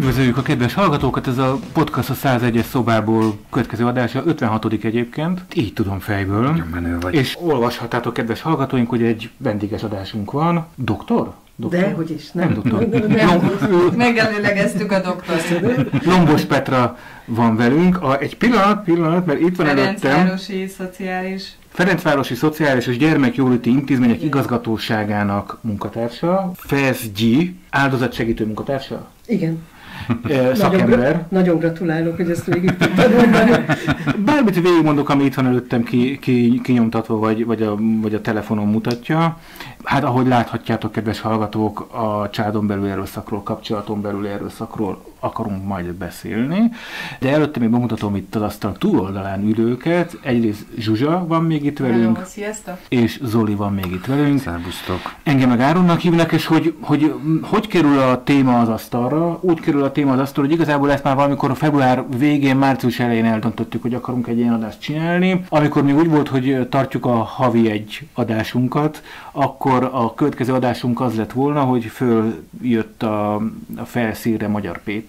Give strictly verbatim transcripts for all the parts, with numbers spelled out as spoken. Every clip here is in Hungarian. Üdvözöljük a kedves hallgatókat, ez a podcast a százegyes szobából következő adása, ötvenhatodik egyébként, így tudom fejből. Nagyon menő vagy. És olvashatátok, kedves hallgatóink, hogy egy vendéges adásunk van. Doktor? Doktor? De, hogy is. Nem, nem doktor. Megelőlegeztük a doktort. Lombos Petra van velünk. A, egy pillanat, pillanat, mert itt van előttem. Ferencvárosi Szociális. Ferencvárosi Szociális és Gyermekjóléti Intézmények igen. Igazgatóságának munkatársa. FESZGYI, áldozatsegítő munkatársa. Igen. E, szakember. Nagyon, nagyon gratulálok, hogy ezt végig tudtad mondani. Bármit végigmondok, ami itt van előttem ki, ki, kinyomtatva, vagy, vagy, a, vagy a telefonon mutatja. Hát ahogy láthatjátok, kedves hallgatók, a családon belül erőszakról, kapcsolaton belül erőszakról akarunk majd beszélni. De előtte még bemutatom itt az asztal túloldalán ülőket. Egyrészt Zsuzsa van még itt velünk. Hello, sziasztok! És Zoli van még itt velünk. Szerbusztok! Engem meg Áronnak hívnak, és hogy hogy, hogy kerül a téma az asztalra? Úgy kerül a téma az asztalra, hogy igazából ezt már valamikor a február végén, március elején eldöntöttük, hogy akarunk egy ilyen adást csinálni. Amikor még úgy volt, hogy tartjuk a havi egy adásunkat, akkor a következő adásunk az lett volna, hogy följött a, a felszínre Magyar Péter,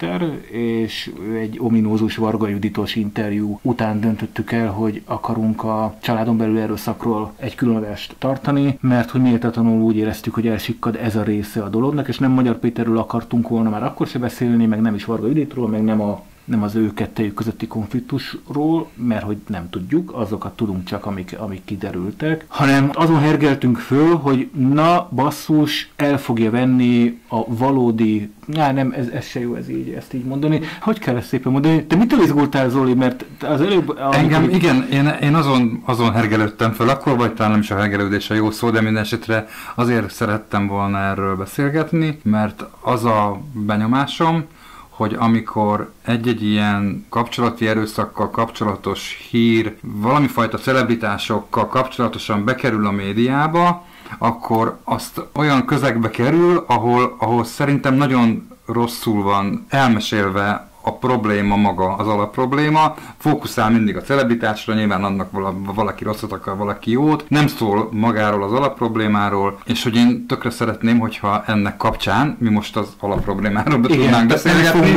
és egy ominózus Varga Juditos interjú után döntöttük el, hogy akarunk a családon belül erőszakról egy külön adást tartani, mert hogy méltatlanul úgy éreztük, hogy elsikkad ez a része a dolognak, és nem Magyar Péterről akartunk volna már akkor se beszélni, meg nem is Varga Juditról, meg nem a nem az ő kettejük közötti konfliktusról, mert hogy nem tudjuk, azokat tudunk csak, amik, amik kiderültek, hanem azon hergeltünk föl, hogy na, basszus, el fogja venni a valódi, já, nem, ez, ez se jó, ez így, ezt így mondani. Hogy kell ezt szépen mondani? Te mitől izgultál, Zoli? Mert az előbb... Engem, amikor... igen, én, én azon, azon hergelődtem föl, akkor vagy talán nem is a hergelődés a jó szó, de minden esetre azért szerettem volna erről beszélgetni, mert az a benyomásom, hogy amikor egy-egy ilyen kapcsolati erőszakkal kapcsolatos hír valamifajta celebritásokkal kapcsolatosan bekerül a médiába, akkor azt olyan közegbe kerül, ahol, ahol szerintem nagyon rosszul van elmesélve a probléma maga, az alapprobléma. Fókuszál mindig a celebritásra, nyilván annak valaki rosszat akar, valaki jót. Nem szól magáról az alapproblémáról, és hogy én tökre szeretném, hogyha ennek kapcsán mi most az alapproblémáról be igen, tudnánk beszélgetni.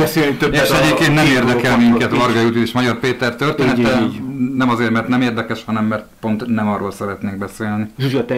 És egyébként nem érdekel minket Varga Judit és Magyar Péter története. Nem azért, mert nem érdekes, hanem mert pont nem arról szeretnénk beszélni. Zsuzsa, te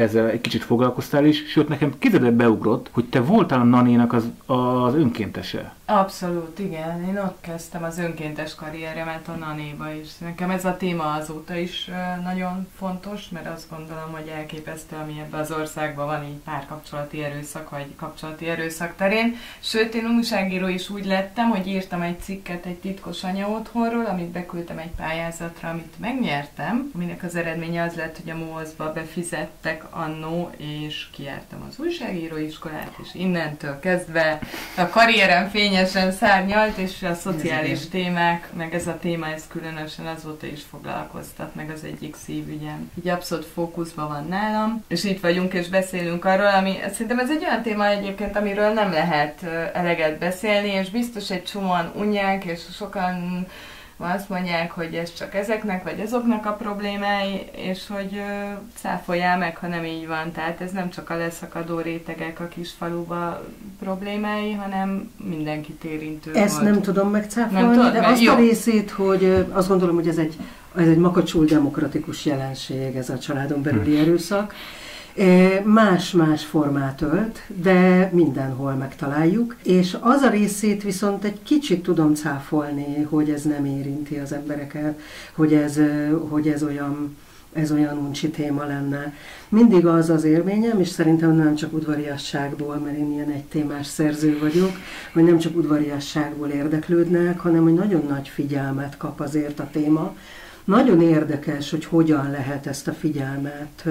ezzel egy kicsit foglalkoztál is, sőt nekem kiderült, beugrott, hogy te voltál a nánének az, az önkéntese. Abszolút, igen. Én ott kezdtem az önkéntes karrieremet a nánéba is. Nekem ez a téma azóta is nagyon fontos, mert azt gondolom, hogy elképesztő, ami ebben az országban van így párkapcsolati erőszak, vagy kapcsolati erőszak terén. Sőt, én újságíró is úgy lettem, hogy írtam egy cikket egy titkos anya otthonról, amit beküldtem egy pályázatra, amit megnyertem, aminek az eredménye az lett, hogy a MOSZ-ba befizettek annó, és kijártam az újságíróiskolát, és innentől kezdve a karrierem fényes szárnyalt, és a szociális témák, meg ez a téma, ez különösen azóta is foglalkoztat, meg az egyik szívügyem. Így abszolút fókuszban van nálam, és itt vagyunk, és beszélünk arról, ami, szerintem ez egy olyan téma egyébként, amiről nem lehet eleget beszélni, és biztos egy csomóan unják, és sokan azt mondják, hogy ez csak ezeknek, vagy azoknak a problémái, és hogy száfoljál meg, ha nem így van. Tehát ez nem csak a leszakadó rétegek a kis faluba problémái, hanem mindenkit érintő volt. Ezt nem tudom megcáfolni, de meg? Azt jó. A részét, hogy azt gondolom, hogy ez egy, ez egy makacsul demokratikus jelenség, ez a családon belüli hmm. erőszak. Más-más formát ölt, de mindenhol megtaláljuk, és az a részét viszont egy kicsit tudom cáfolni, hogy ez nem érinti az embereket, hogy ez, hogy ez olyan, ez olyan uncsi téma lenne. Mindig az az élményem, és szerintem nem csak udvariasságból, mert én ilyen egy témás szerző vagyok, hogy nem csak udvariasságból érdeklődnek, hanem hogy nagyon nagy figyelmet kap azért a téma. Nagyon érdekes, hogy hogyan lehet ezt a figyelmet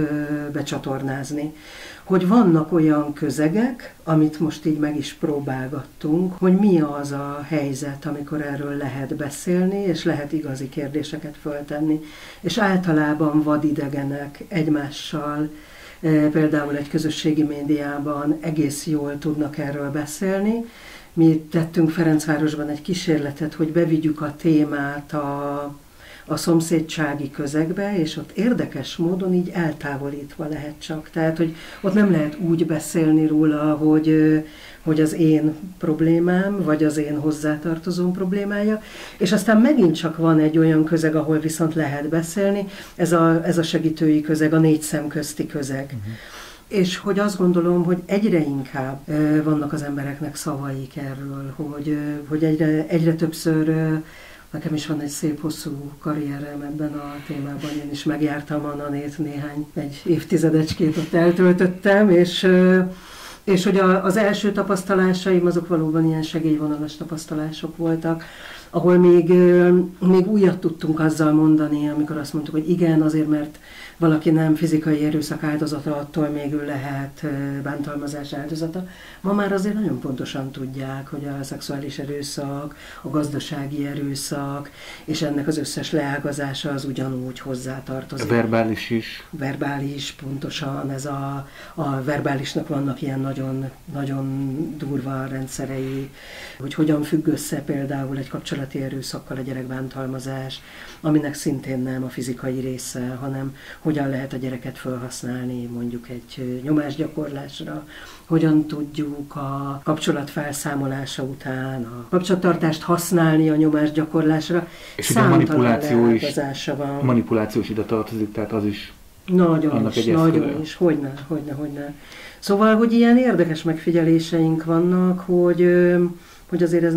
becsatornázni. Hogy vannak olyan közegek, amit most így meg is próbálgattunk, hogy mi az a helyzet, amikor erről lehet beszélni, és lehet igazi kérdéseket föltenni. És általában vadidegenek egymással, például egy közösségi médiában egész jól tudnak erről beszélni. Mi tettünk Ferencvárosban egy kísérletet, hogy bevigyük a témát a... a szomszédsági közegbe, és ott érdekes módon így eltávolítva lehet csak. Tehát, hogy ott nem lehet úgy beszélni róla, hogy, hogy az én problémám, vagy az én hozzátartozóm problémája, és aztán megint csak van egy olyan közeg, ahol viszont lehet beszélni, ez a, ez a segítői közeg, a négy szem közti közeg. Uh-huh. És hogy azt gondolom, hogy egyre inkább ö, vannak az embereknek szavaik erről, hogy, ö, hogy egyre, egyre többször, ö, nekem is van egy szép hosszú karrierem ebben a témában, én is megjártam a nanét néhány, egy évtizedecskét ott eltöltöttem, és, ö, és hogy a, az első tapasztalásaim azok valóban ilyen segélyvonalas tapasztalások voltak, ahol még, még újat tudtunk azzal mondani, amikor azt mondtuk, hogy igen, azért, mert valaki nem fizikai erőszak áldozata, attól még ő lehet bántalmazás áldozata. Ma már azért nagyon pontosan tudják, hogy a szexuális erőszak, a gazdasági erőszak, és ennek az összes leágazása az ugyanúgy hozzátartozik. A verbális is. Verbális, pontosan. Ez a, a verbálisnak vannak ilyen nagyon, nagyon durva rendszerei, hogy hogyan függ össze például egy kapcsolati erőszakkal a gyerekbántalmazás, aminek szintén nem a fizikai része, hanem hogyan lehet a gyereket felhasználni mondjuk egy nyomásgyakorlásra, hogyan tudjuk a kapcsolat felszámolása után a kapcsolattartást használni a nyomásgyakorlásra. És ugye a manipuláció is, van. manipuláció is ide tartozik, tehát az is nagyon annak is, egy eszköve. Nagyon is, hogyne, hogyne, hogyne. Szóval, hogy ilyen érdekes megfigyeléseink vannak, hogy, hogy azért ez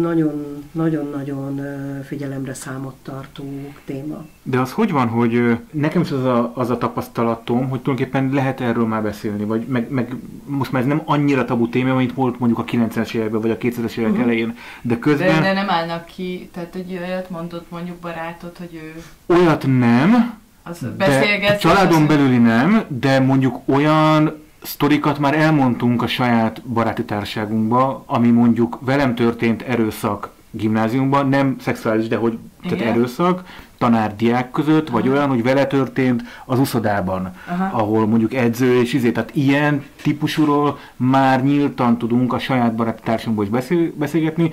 nagyon-nagyon figyelemre számot tartó téma. De az hogy van, hogy nekem is az a, az a tapasztalatom, hogy tulajdonképpen lehet erről már beszélni, vagy meg, meg most már ez nem annyira tabu téma, mint volt mondjuk a kilencvenes években, vagy a kétezres évek uh-huh. elején, de közben... De, de nem állnak ki, tehát egy olyat mondott mondjuk barátod, hogy ő... Olyat nem, de családon belüli nem, de mondjuk olyan... sztorikat már elmondtunk a saját baráti társaságunkba, ami mondjuk velem történt erőszak gimnáziumban, nem szexuális, de hogy tehát erőszak, tanár-diák között, vagy aha. olyan, hogy vele történt az uszodában, aha. ahol mondjuk edző és izé, tehát ilyen típusúról már nyíltan tudunk a saját baráti társunkból is beszél, beszélgetni.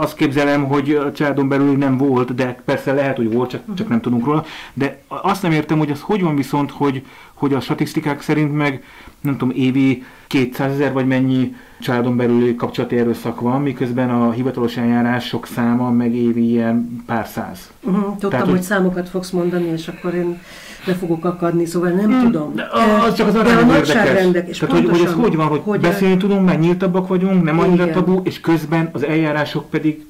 Azt képzelem, hogy a családon belül nem volt, de persze lehet, hogy volt, csak, csak nem tudunk róla, de azt nem értem, hogy az hogy van viszont, hogy, hogy a statisztikák szerint meg, nem tudom, évi kétszázezer vagy mennyi családon belüli kapcsolati erőszak van, miközben a hivatalos eljárások száma meg évi ilyen pár száz. Uh-huh. Tudtam, Tehát, hogy... hogy számokat fogsz mondani, és akkor én le fogok akadni, szóval nem hmm. tudom. De az csak az arányban érdekes. Tehát, hogy, hogy ez hogy van, hogy, hogy beszélni el... tudunk, mert nyíltabbak vagyunk, nem annyira tabu, és közben az eljárások pedig...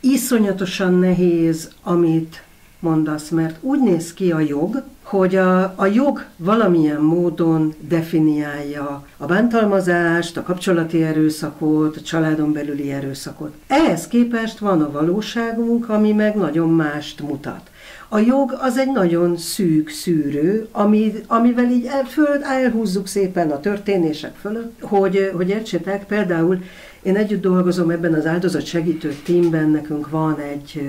Iszonyatosan nehéz, amit mondasz, mert úgy néz ki a jog, hogy a, a jog valamilyen módon definiálja a bántalmazást, a kapcsolati erőszakot, a családon belüli erőszakot. Ehhez képest van a valóságunk, ami meg nagyon mást mutat. A jog az egy nagyon szűk szűrő, ami, amivel így el, föl, elhúzzuk szépen a történések fölött, hogy, hogy értsétek, például én együtt dolgozom ebben az áldozatsegítő teamben, nekünk van egy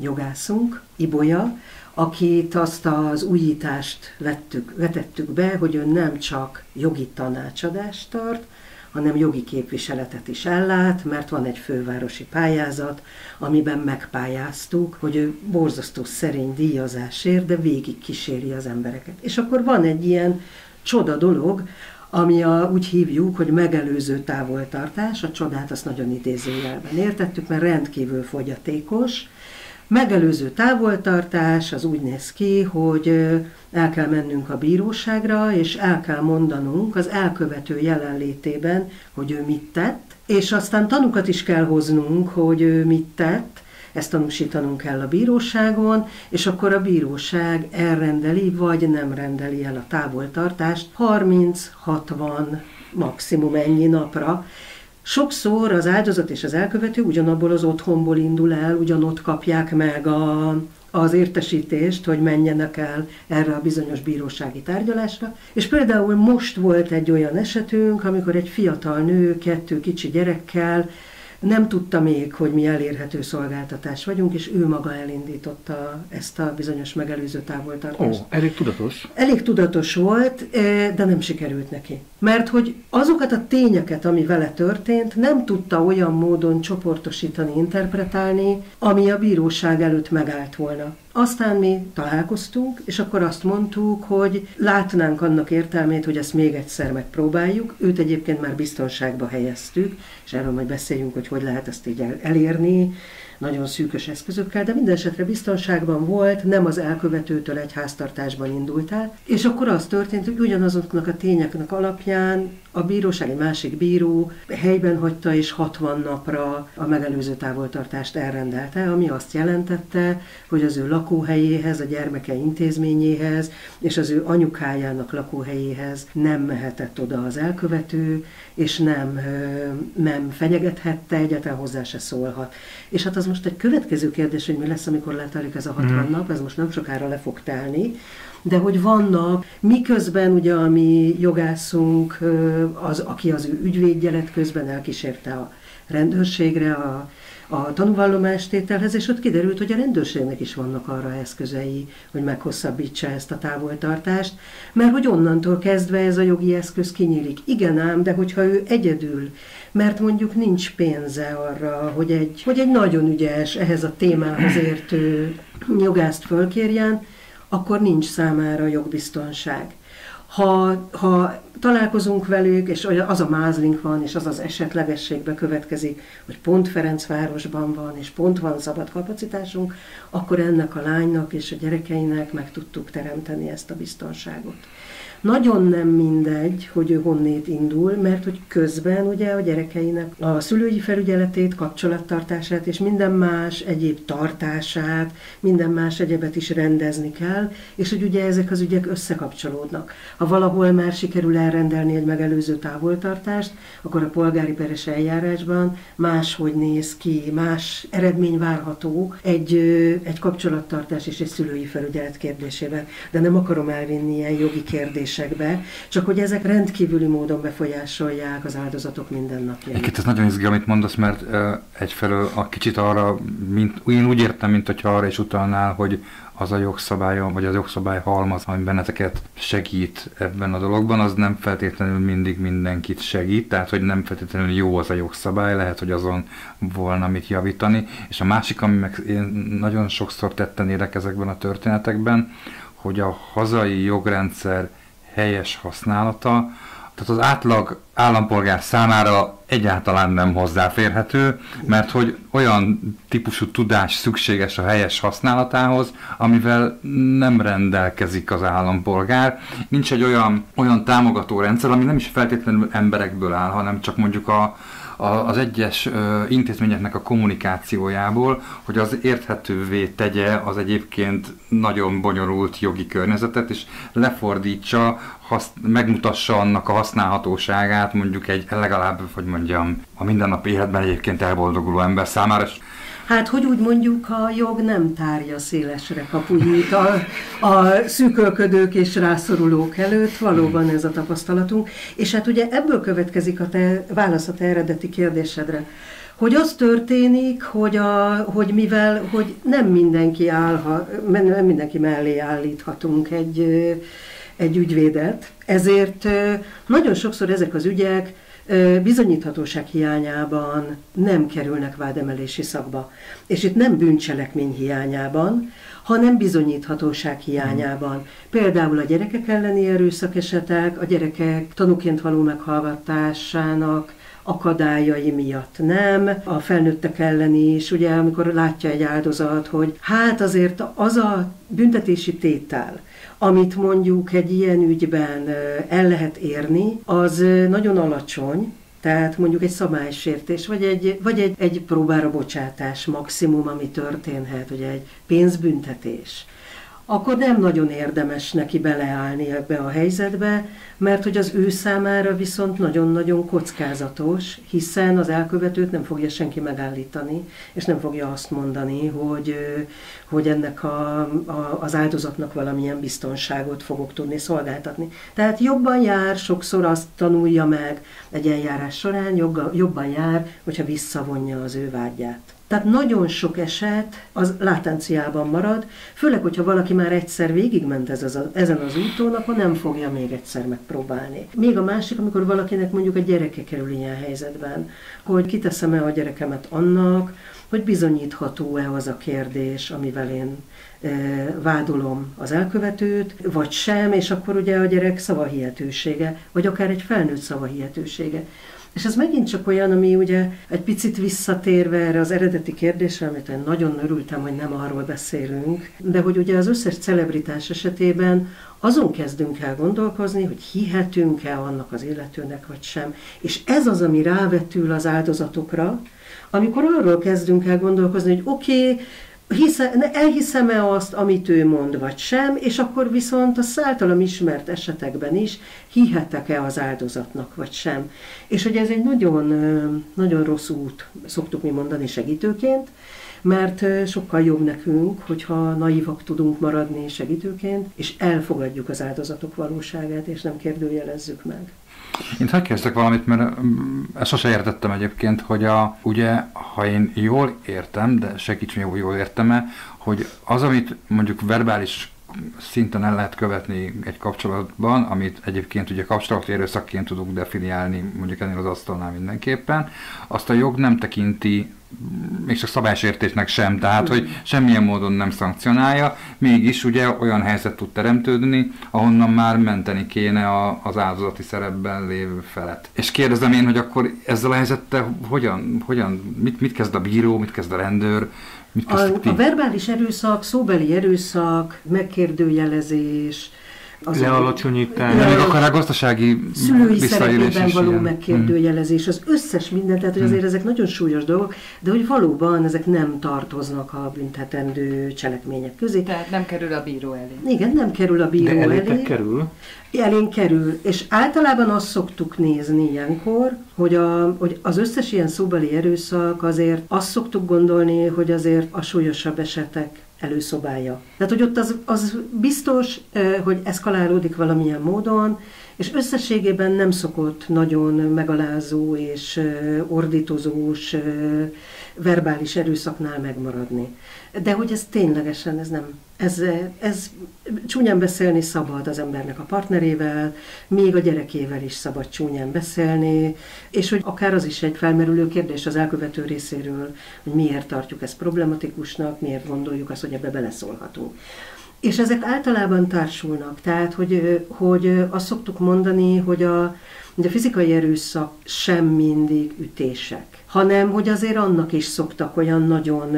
jogászunk, Ibolya, akit azt az újítást vettük, vetettük be, hogy ő nem csak jogi tanácsadást tart, hanem jogi képviseletet is ellát, mert van egy fővárosi pályázat, amiben megpályáztuk, hogy ő borzasztó szerény díjazásért, de végig kíséri az embereket. És akkor van egy ilyen csoda dolog, ami a, úgy hívjuk, hogy megelőző távoltartás, a csodát azt nagyon idézőjelben értettük, mert rendkívül fogyatékos. Megelőző távoltartás az úgy néz ki, hogy el kell mennünk a bíróságra, és el kell mondanunk az elkövető jelenlétében, hogy ő mit tett, és aztán tanúkat is kell hoznunk, hogy ő mit tett, ezt tanúsítanunk kell a bíróságon, és akkor a bíróság elrendeli, vagy nem rendeli el a távoltartást harminc-hatvan, maximum ennyi napra. Sokszor az áldozat és az elkövető ugyanabból az otthonból indul el, ugyanott kapják meg a, az értesítést, hogy menjenek el erre a bizonyos bírósági tárgyalásra. És például most volt egy olyan esetünk, amikor egy fiatal nő kettő kicsi gyerekkel nem tudta még, hogy mi elérhető szolgáltatás vagyunk, és ő maga elindította ezt a bizonyos megelőző távoltartást. Ó, elég tudatos. Elég tudatos volt, de nem sikerült neki. Mert hogy azokat a tényeket, ami vele történt, nem tudta olyan módon csoportosítani, interpretálni, ami a bíróság előtt megállt volna. Aztán mi találkoztunk, és akkor azt mondtuk, hogy látnánk annak értelmét, hogy ezt még egyszer megpróbáljuk. Őt egyébként már biztonságba helyeztük, és erről majd beszéljünk, hogy hogy lehet ezt így elérni, nagyon szűkös eszközökkel, de minden esetre biztonságban volt, nem az elkövetőtől egy háztartásban indult el. És akkor az történt, hogy ugyanazoknak a tényeknek alapján a bíróság, egy másik bíró helyben hagyta, és hatvan napra a megelőző távoltartást elrendelte, ami azt jelentette, hogy az ő lakóhelyéhez, a gyermeke intézményéhez és az ő anyukájának lakóhelyéhez nem mehetett oda az elkövető, és nem, nem fenyegethette, egyáltalán hozzá se szólhat. És hát az most egy következő kérdés, hogy mi lesz, amikor letelik ez a hatvan nap, ez most nem sokára le fog telni, de hogy vannak, miközben ugye a mi jogászunk, az, aki az ő ügyvédje lett, közben elkísérte a rendőrségre, a, a tanúvallomástételhez, és ott kiderült, hogy a rendőrségnek is vannak arra eszközei, hogy meghosszabbítsa ezt a távoltartást, mert hogy onnantól kezdve ez a jogi eszköz kinyílik. Igen ám, de hogyha ő egyedül, mert mondjuk nincs pénze arra, hogy egy, hogy egy nagyon ügyes, ehhez a témához értő jogást fölkérjen, akkor nincs számára jogbiztonság. Ha, ha találkozunk velük, és az a mázlink van, és az az esetlegességbe következik, hogy pont Ferencvárosban van, és pont van szabad kapacitásunk, akkor ennek a lánynak és a gyerekeinek meg tudtuk teremteni ezt a biztonságot. Nagyon nem mindegy, hogy ő honnét indul, mert hogy közben ugye a gyerekeinek a szülői felügyeletét, kapcsolattartását és minden más egyéb tartását, minden más egyebet is rendezni kell, és hogy ugye ezek az ügyek összekapcsolódnak. Ha valahol már sikerül elrendelni egy megelőző távoltartást, akkor a polgári peres eljárásban máshogy néz ki, más eredmény várható egy, egy kapcsolattartás és egy szülői felügyelet kérdésében. De nem akarom elvinni ilyen jogi kérdést, csak hogy ezek rendkívüli módon befolyásolják az áldozatok mindennapjait. Egyébként ez nagyon izgi, amit mondasz, mert egyfelől a kicsit arra, mint, én úgy értem, mint hogyha arra is utalnál, hogy az a jogszabály, vagy az jogszabály halmaz, ami benneteket segít ebben a dologban, az nem feltétlenül mindig mindenkit segít, tehát hogy nem feltétlenül jó az a jogszabály, lehet, hogy azon volna mit javítani. És a másik, ami meg én nagyon sokszor tetten érek ezekben a történetekben, hogy a hazai jogrendszer helyes használata, tehát az átlag állampolgár számára egyáltalán nem hozzáférhető, mert hogy olyan típusú tudás szükséges a helyes használatához, amivel nem rendelkezik az állampolgár. Nincs egy olyan, olyan támogató rendszer, ami nem is feltétlenül emberekből áll, hanem csak mondjuk a az egyes intézményeknek a kommunikációjából, hogy az érthetővé tegye az egyébként nagyon bonyolult jogi környezetet, és lefordítsa, hasz, megmutassa annak a használhatóságát mondjuk egy legalább, hogy mondjam, a mindennapi életben egyébként elboldoguló ember számára. Hát, hogy úgy mondjuk, a jog nem tárja szélesre kapuit a, a szűkölködők és rászorulók előtt, valóban ez a tapasztalatunk. És hát ugye ebből következik a te válasz a te eredeti kérdésedre, hogy az történik, hogy, a, hogy mivel hogy nem mindenki, állha, nem mindenki mellé állíthatunk egy, egy ügyvédet, ezért nagyon sokszor ezek az ügyek bizonyíthatóság hiányában nem kerülnek vádemelési szakba. És itt nem bűncselekmény hiányában, hanem bizonyíthatóság hiányában. Például a gyerekek elleni erőszak esetek, a gyerekek tanúként való meghallgatásának akadályai miatt nem, a felnőttek elleni is, ugye, amikor látja egy áldozat, hogy hát azért az a büntetési tétel, amit mondjuk egy ilyen ügyben el lehet érni, az nagyon alacsony, tehát mondjuk egy szabálysértés, vagy egy, vagy egy, egy próbára bocsátás maximum, ami történhet, ugye egy pénzbüntetés, akkor nem nagyon érdemes neki beleállni ebbe a helyzetbe, mert hogy az ő számára viszont nagyon-nagyon kockázatos, hiszen az elkövetőt nem fogja senki megállítani, és nem fogja azt mondani, hogy, hogy ennek a, a, az áldozatnak valamilyen biztonságot fogok tudni szolgáltatni. Tehát jobban jár, sokszor azt tanulja meg egy eljárás során, jobban jár, hogyha visszavonja az ő vádját. Tehát nagyon sok eset az látenciában marad, főleg, hogyha valaki már egyszer végigment ez az, ezen az úton, akkor nem fogja még egyszer megpróbálni. Még a másik, amikor valakinek mondjuk a gyereke kerül ilyen helyzetben, hogy kiteszem-e a gyerekemet annak, hogy bizonyítható-e az a kérdés, amivel én vádolom az elkövetőt, vagy sem, és akkor ugye a gyerek szavahihetősége, vagy akár egy felnőtt szavahihetősége. És ez megint csak olyan, ami ugye egy picit visszatérve erre az eredeti kérdésre, amit én nagyon örültem, hogy nem arról beszélünk, de hogy ugye az összes celebritás esetében azon kezdünk el gondolkozni, hogy hihetünk-e annak az illetőnek, vagy sem. És ez az, ami rávetül az áldozatokra, amikor arról kezdünk el gondolkozni, hogy oké, okay, Hiszem, elhiszem-e azt, amit ő mond, vagy sem, és akkor viszont az általam ismert esetekben is hihetek-e az áldozatnak, vagy sem. És ugye ez egy nagyon, nagyon rossz út, szoktuk mi mondani segítőként, mert sokkal jobb nekünk, hogyha naívak tudunk maradni segítőként, és elfogadjuk az áldozatok valóságát, és nem kérdőjelezzük meg. Én megkérdeztek valamit, mert ezt sose értettem egyébként, hogy a, ugye, ha én jól értem, de segíts meg, hogy jól értem-e, hogy az, amit mondjuk verbális szinten el lehet követni egy kapcsolatban, amit egyébként ugye kapcsolati erőszakként tudunk definiálni, mondjuk ennél az asztalnál mindenképpen, azt a jog nem tekinti még csak szabálysértésnek sem, tehát hogy semmilyen módon nem szankcionálja, mégis ugye olyan helyzet tud teremtődni, ahonnan már menteni kéne a, az áldozati szerepben lévő felet. És kérdezem én, hogy akkor ezzel a helyzettel hogyan, hogyan mit, mit kezd a bíró, mit kezd a rendőr, mit kezdtek ti? A, a verbális erőszak, szóbeli erőszak, megkérdőjelezés, az lealacsonyítás, még akár a gazdasági visszaélés is való ilyen megkérdőjelezés, az összes minden, tehát hogy azért ezek nagyon súlyos dolgok, de hogy valóban ezek nem tartoznak a büntetendő cselekmények közé. Tehát nem kerül a bíró elé. Igen, nem kerül a bíró de elé. De kerül? Elén kerül, és általában azt szoktuk nézni ilyenkor, hogy, a, hogy az összes ilyen szóbeli erőszak azért azt szoktuk gondolni, hogy azért a súlyosabb esetek előszobája. Tehát, hogy ott az, az biztos, hogy eszkalálódik valamilyen módon, és összességében nem szokott nagyon megalázó és ordítozós verbális erőszaknál megmaradni. De hogy ez ténylegesen, ez nem, ez, ez csúnyán beszélni szabad az embernek a partnerével, még a gyerekével is szabad csúnyán beszélni, és hogy akár az is egy felmerülő kérdés az elkövető részéről, hogy miért tartjuk ezt problematikusnak, miért gondoljuk azt, hogy ebbe beleszólhatunk. És ezek általában társulnak, tehát hogy, hogy azt szoktuk mondani, hogy a, hogy a fizikai erőszak sem mindig ütések, hanem hogy azért annak is szoktak olyan nagyon,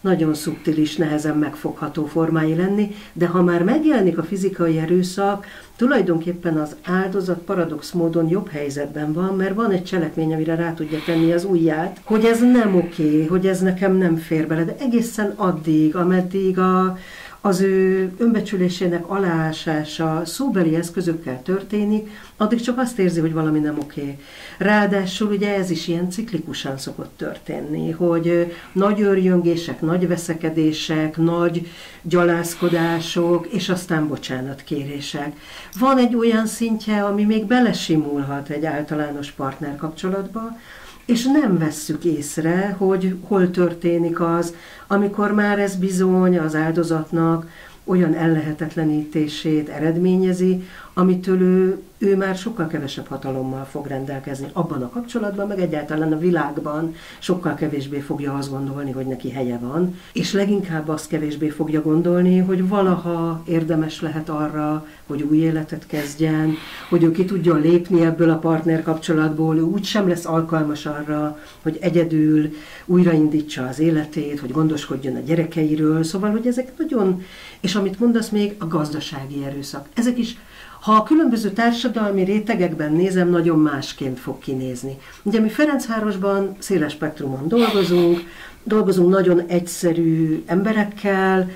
nagyon szubtilis, nehezen megfogható formái lenni, de ha már megjelenik a fizikai erőszak, tulajdonképpen az áldozat paradox módon jobb helyzetben van, mert van egy cselekmény, amire rá tudja tenni az ujját, hogy ez nem oké, hogy ez nekem nem fér bele, de egészen addig, ameddig a... az ő önbecsülésének aláásása szóbeli eszközökkel történik, addig csak azt érzi, hogy valami nem oké. Ráadásul ugye ez is ilyen ciklikusan szokott történni, hogy nagy őrjöngések, nagy veszekedések, nagy gyalászkodások, és aztán bocsánatkérések. Van egy olyan szintje, ami még belesimulhat egy általános partnerkapcsolatba, és nem vesszük észre, hogy hol történik az, amikor már ez bizony az áldozatnak olyan ellehetetlenítését eredményezi, amitől ő, ő már sokkal kevesebb hatalommal fog rendelkezni abban a kapcsolatban, meg egyáltalán a világban sokkal kevésbé fogja azt gondolni, hogy neki helye van, és leginkább azt kevésbé fogja gondolni, hogy valaha érdemes lehet arra, hogy új életet kezdjen, hogy ő ki tudjon lépni ebből a partnerkapcsolatból, ő úgysem lesz alkalmas arra, hogy egyedül újraindítsa az életét, hogy gondoskodjon a gyerekeiről, szóval, hogy ezek nagyon, és amit mondasz még, a gazdasági erőszak. Ezek is, ha a különböző társadalmi rétegekben nézem, nagyon másként fog kinézni. Ugye mi Ferencvárosban széles spektrumon dolgozunk, dolgozunk nagyon egyszerű emberekkel,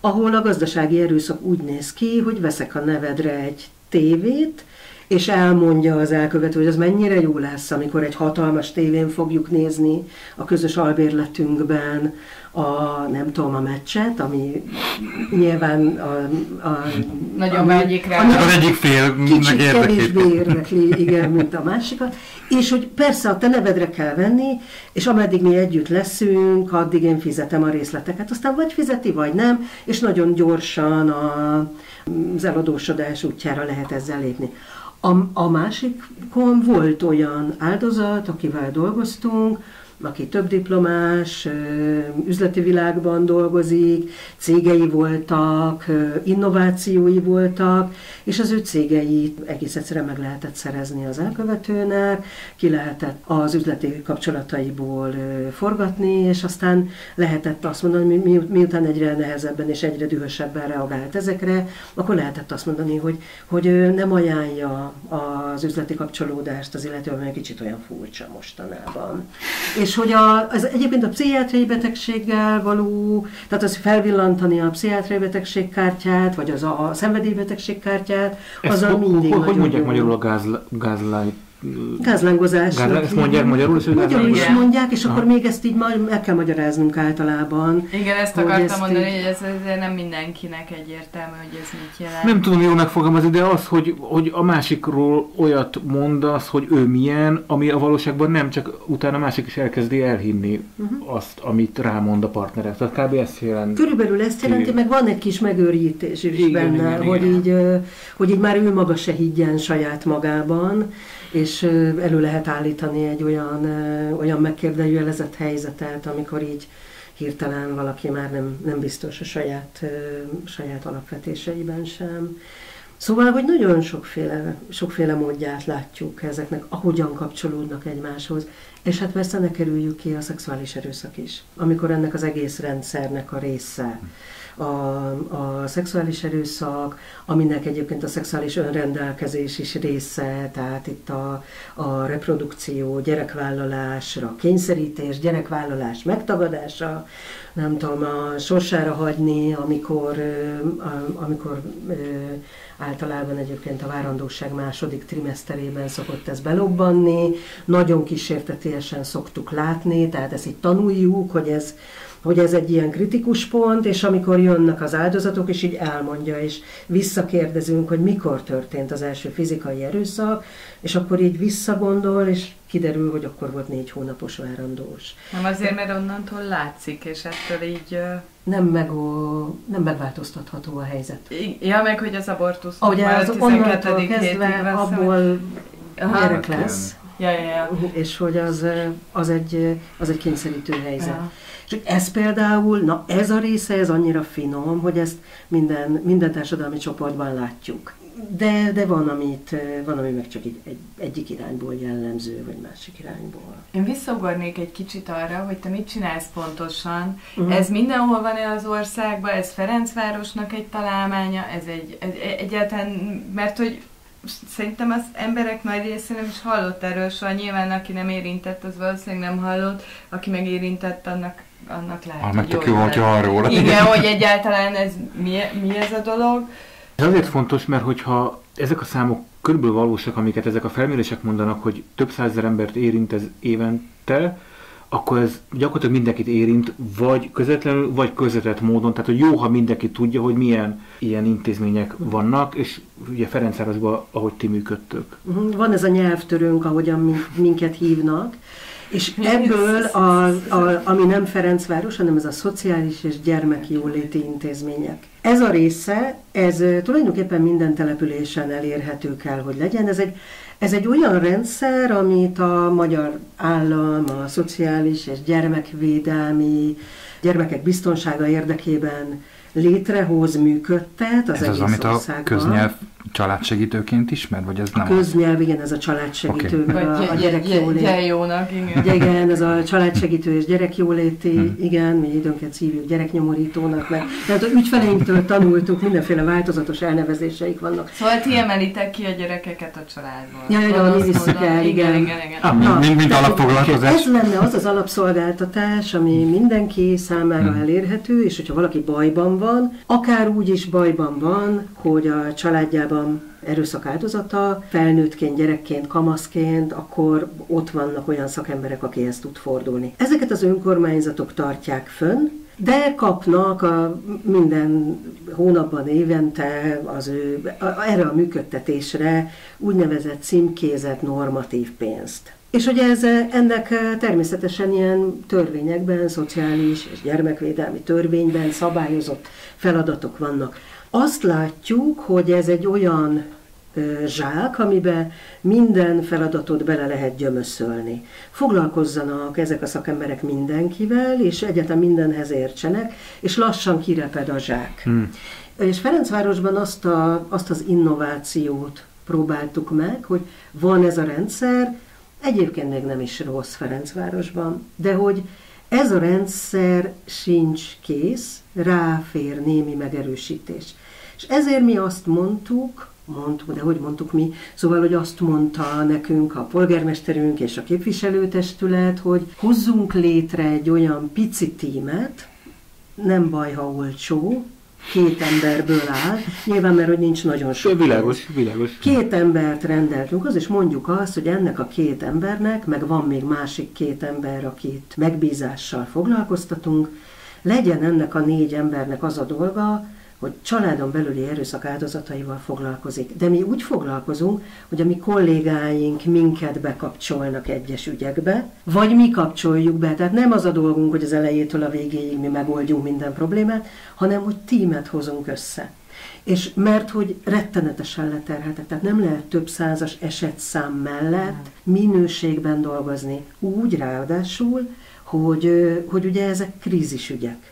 ahol a gazdasági erőszak úgy néz ki, hogy veszek a nevedre egy tévét, és elmondja az elkövető, hogy az mennyire jó lesz, amikor egy hatalmas tévén fogjuk nézni a közös albérletünkben a, nem tudom, a meccset, ami nyilván a... a nagyon vágyik rá. Az egyik fél kicsit kevésbé érdekli, igen, mint a másikat. És hogy persze a te nevedre kell venni, és ameddig mi együtt leszünk, addig én fizetem a részleteket. Aztán vagy fizeti, vagy nem, és nagyon gyorsan a, az eladósodás útjára lehet ezzel lépni. A, a másikon volt olyan áldozat, akivel dolgoztunk, aki több diplomás, üzleti világban dolgozik, cégei voltak, innovációi voltak, és az ő cégeit egész egyszerűen meg lehetett szerezni az elkövetőnek, ki lehetett az üzleti kapcsolataiból forgatni, és aztán lehetett azt mondani, mi, miután egyre nehezebben és egyre dühösebben reagált ezekre, akkor lehetett azt mondani, hogy, hogy nem ajánlja az üzleti kapcsolódást az illető, amely kicsit olyan furcsa mostanában. És hogy a, az egyébként a pszichiátriai betegséggel való, tehát az felvillantani a pszichiátriai betegségkártyát, vagy az a, a szenvedélybetegségkártyát, azzal ho, mindig ho, ho, Hogy mondják magyarul a gázla, gázlájt? Gázlángozás. Ezt mondják magyarul? Magyarul is mondják, és akkor még ezt így meg kell magyaráznunk általában. Igen, ezt akartam mondani, hogy ez nem mindenkinek egyértelmű, hogy ez mit jelent. Nem tudom jól megfogalmazni, de az, hogy, hogy a másikról olyat mondasz, hogy ő milyen, ami a valóságban nem, csak utána a másik is elkezdi elhinni uh-huh. azt, amit rámond a partnerek. Tehát kb. Ezt jelent. Körülbelül ezt jelenti, meg van egy kis megőrítés is igen, benne, igen, hogy, igen. Így, hogy így már ő maga se higgyen saját magában, és elő lehet állítani egy olyan, olyan megkérdőjelezett helyzetet, amikor így hirtelen valaki már nem, nem biztos a saját, saját alapvetéseiben sem. Szóval, hogy nagyon sokféle, sokféle módját látjuk ezeknek, ahogyan kapcsolódnak egymáshoz, és hát persze ne kerüljük ki a szexuális erőszak is, amikor ennek az egész rendszernek a része. A, a szexuális erőszak, aminek egyébként a szexuális önrendelkezés is része, tehát itt a, a reprodukció, gyerekvállalásra, kényszerítés, gyerekvállalás megtagadása, nem tudom, a sorsára hagyni, amikor, amikor általában egyébként a várandóság második trimeszterében szokott ez belobbanni, nagyon kísértetiesen szoktuk látni, tehát ezt így tanuljuk, hogy ez hogy ez egy ilyen kritikus pont, és amikor jönnek az áldozatok, és így elmondja, és visszakérdezünk, hogy mikor történt az első fizikai erőszak, és akkor így visszagondol, és kiderül, hogy akkor volt négy hónapos várandós. Nem azért, mert onnantól látszik, és ettől így... Nem, meg a, nem megváltoztatható a helyzet. Ja, meg hogy az abortusz... Ahogy az onnantól kezdve abból gyerek lesz. Ja, ja, ja. És hogy az, az, egy, az egy kényszerítő helyzet. Ja. És ez például, na ez a része, ez annyira finom, hogy ezt minden, minden társadalmi csoportban látjuk. De, de van, amit, van, ami meg csak így egy, egyik irányból jellemző, vagy másik irányból. Én visszaugornék egy kicsit arra, hogy te mit csinálsz pontosan. Uh-huh. Ez mindenhol van-e az országban? Ez Ferencvárosnak egy találmánya? Ez egy, egy egyáltalán, mert hogy... Szerintem az emberek nagy része nem is hallott erről soha. Nyilván aki nem érintett, az valószínűleg nem hallott. Aki meg érintett, annak, annak lehet, ah, hogy jó, hogy arról. Igen, hogy egyáltalán ez mi, mi ez a dolog. Ez azért fontos, mert hogyha ezek a számok körülbelül valósak, amiket ezek a felmérések mondanak, hogy több százezer embert érint ez évente, akkor ez gyakorlatilag mindenkit érint, vagy közvetlenül, vagy közvetett módon. Tehát, hogy jó, ha mindenki tudja, hogy milyen ilyen intézmények vannak, és ugye Ferencvárosban, ahogy ti működtök. Van ez a nyelvtörőnk, ahogyan minket hívnak, és ebből, a, a, ami nem Ferencváros, hanem ez a Szociális és Gyermekjóléti Intézmények. Ez a része, ez tulajdonképpen minden településen elérhető kell, hogy legyen. Ez egy Ez egy olyan rendszer, amit a magyar állam, a szociális és gyermekvédelmi, gyermekek biztonsága érdekében létrehoz, működtet az ez egész országban. Ez az, amit a köznyelv családsegítőként ismer, vagy ez nem? A köznyelv, igen, ez a családsegítő, okay. a, a gyerekjólét. Gyerjónak, igen. Igen, ez a családsegítő és gyerekjóléti, hmm. igen, mi időnként hívjuk gyereknyomorítónak, mert tehát az ügyfeleinktől tanultuk, mindenféle változatos elnevezéseik vannak. Szóval ti emelitek ki a gyerekeket a családból. Ja, ja, ja, mi visszük el, igen. igen, igen. Ah, Na, mind, mind alapfoglalkozás. Ez lenne az az alapszolgáltatás, ami mindenki számára hmm. elérhető, és hogyha valaki bajban van, akár úgy is bajban van, hogy a családjában erőszak áldozata, felnőttként, gyerekként, kamaszként, akkor ott vannak olyan szakemberek, akihez tud fordulni. Ezeket az önkormányzatok tartják fönn, de kapnak a minden hónapban, évente az ő, a, erre a működtetésre úgynevezett címkézett normatív pénzt. És ugye ez, ennek természetesen ilyen törvényekben, szociális és gyermekvédelmi törvényben szabályozott feladatok vannak. Azt látjuk, hogy ez egy olyan zsák, amiben minden feladatot bele lehet gyömöszölni. Foglalkozzanak ezek a szakemberek mindenkivel, és egyetem mindenhez értsenek, és lassan kireped a zsák. Hmm. És Ferencvárosban azt, a, azt az innovációt próbáltuk meg, hogy van ez a rendszer, egyébként még nem is rossz Ferencvárosban, de hogy ez a rendszer sincs kész, ráfér némi megerősítés. És ezért mi azt mondtuk, mondtuk, de hogy mondtuk mi, szóval, hogy azt mondta nekünk a polgármesterünk és a képviselőtestület, hogy hozzunk létre egy olyan pici tímet, nem baj, ha olcsó, két emberből áll, nyilván mert, hogy nincs nagyon sok. Világos, világos. Két embert rendeltünk, az, és mondjuk azt, hogy ennek a két embernek, meg van még másik két ember, akit megbízással foglalkoztatunk, legyen ennek a négy embernek az a dolga, hogy családon belüli erőszak áldozataival foglalkozik. De mi úgy foglalkozunk, hogy a mi kollégáink minket bekapcsolnak egyes ügyekbe, vagy mi kapcsoljuk be. Tehát nem az a dolgunk, hogy az elejétől a végéig mi megoldjunk minden problémát, hanem hogy tímet hozunk össze. És mert hogy rettenetesen leterheltek, tehát nem lehet több százas esetszám mellett minőségben dolgozni. Úgy ráadásul, hogy, hogy ugye ezek krízisügyek.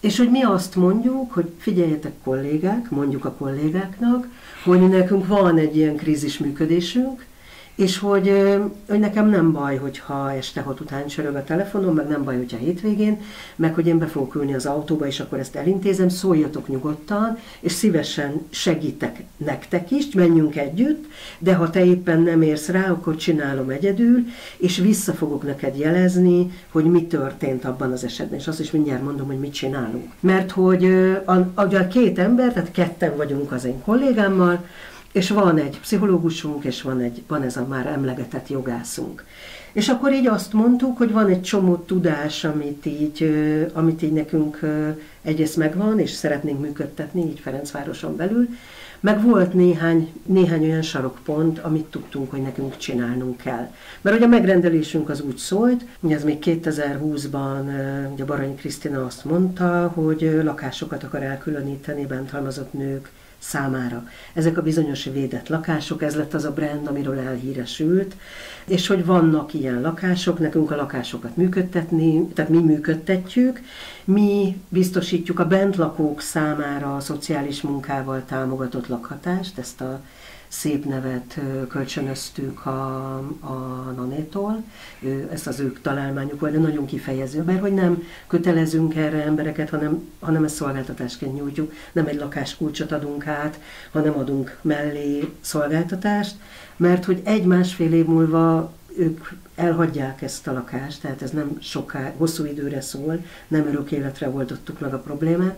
És hogy mi azt mondjuk, hogy figyeljetek kollégák, mondjuk a kollégáknak, hogy nekünk van egy ilyen krízis működésünk, és hogy, hogy nekem nem baj, hogyha este hat után csörög a telefonom, meg nem baj, hogyha hétvégén, meg hogy én be fogok ülni az autóba, és akkor ezt elintézem, szóljatok nyugodtan, és szívesen segítek nektek is, menjünk együtt, de ha te éppen nem érsz rá, akkor csinálom egyedül, és vissza fogok neked jelezni, hogy mi történt abban az esetben, és azt is mindjárt mondom, hogy mit csinálunk. Mert hogy a, a két ember, tehát ketten vagyunk az én kollégámmal, és van egy pszichológusunk, és van, egy, van ez a már emlegetett jogászunk. És akkor így azt mondtuk, hogy van egy csomó tudás, amit így, amit így nekünk egyrészt megvan, és szeretnénk működtetni, így Ferencvároson belül, meg volt néhány, néhány olyan sarokpont, amit tudtunk, hogy nekünk csinálnunk kell. Mert ugye a megrendelésünk az úgy szólt, hogy ez még kétezer-húszban ugye Barany Krisztina azt mondta, hogy lakásokat akar elkülöníteni bántalmazott nők számára. Ezek a bizonyos védett lakások, ez lett az a brand, amiről elhíresült, és hogy vannak ilyen lakások, nekünk a lakásokat működtetni, tehát mi működtetjük, mi biztosítjuk a bentlakók számára a szociális munkával támogatott lakhatást, ezt a szép nevet kölcsönöztük a, a nánétól, ez az ők találmányuk volt, de nagyon kifejező, mert hogy nem kötelezünk erre embereket, hanem, hanem ezt szolgáltatásként nyújtjuk, nem egy lakáskulcsot adunk át, hanem adunk mellé szolgáltatást, mert hogy egy-másfél év múlva ők elhagyják ezt a lakást, tehát ez nem soká, hosszú időre szól, nem örök életre oldottuk meg a problémát,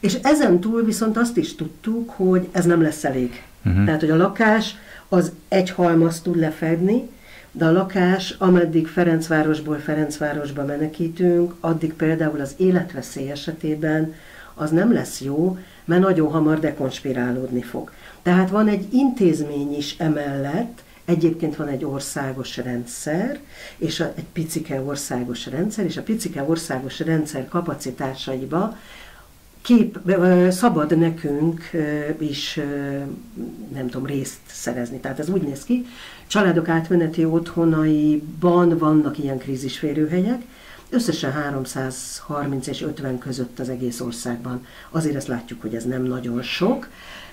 és ezen túl viszont azt is tudtuk, hogy ez nem lesz elég. Uh-huh. Tehát, hogy a lakás az egy halmaz tud lefedni, de a lakás, ameddig Ferencvárosból Ferencvárosba menekítünk, addig például az életveszély esetében az nem lesz jó, mert nagyon hamar dekonspirálódni fog. Tehát van egy intézmény is emellett, egyébként van egy országos rendszer, és a, egy picike országos rendszer, és a picike országos rendszer kapacitásaiba Kép, szabad nekünk is, nem tudom, részt szerezni. Tehát ez úgy néz ki, családok átmeneti otthonaiban vannak ilyen krízisférőhelyek, összesen háromszázharminc és ötven között az egész országban. Azért ezt látjuk, hogy ez nem nagyon sok,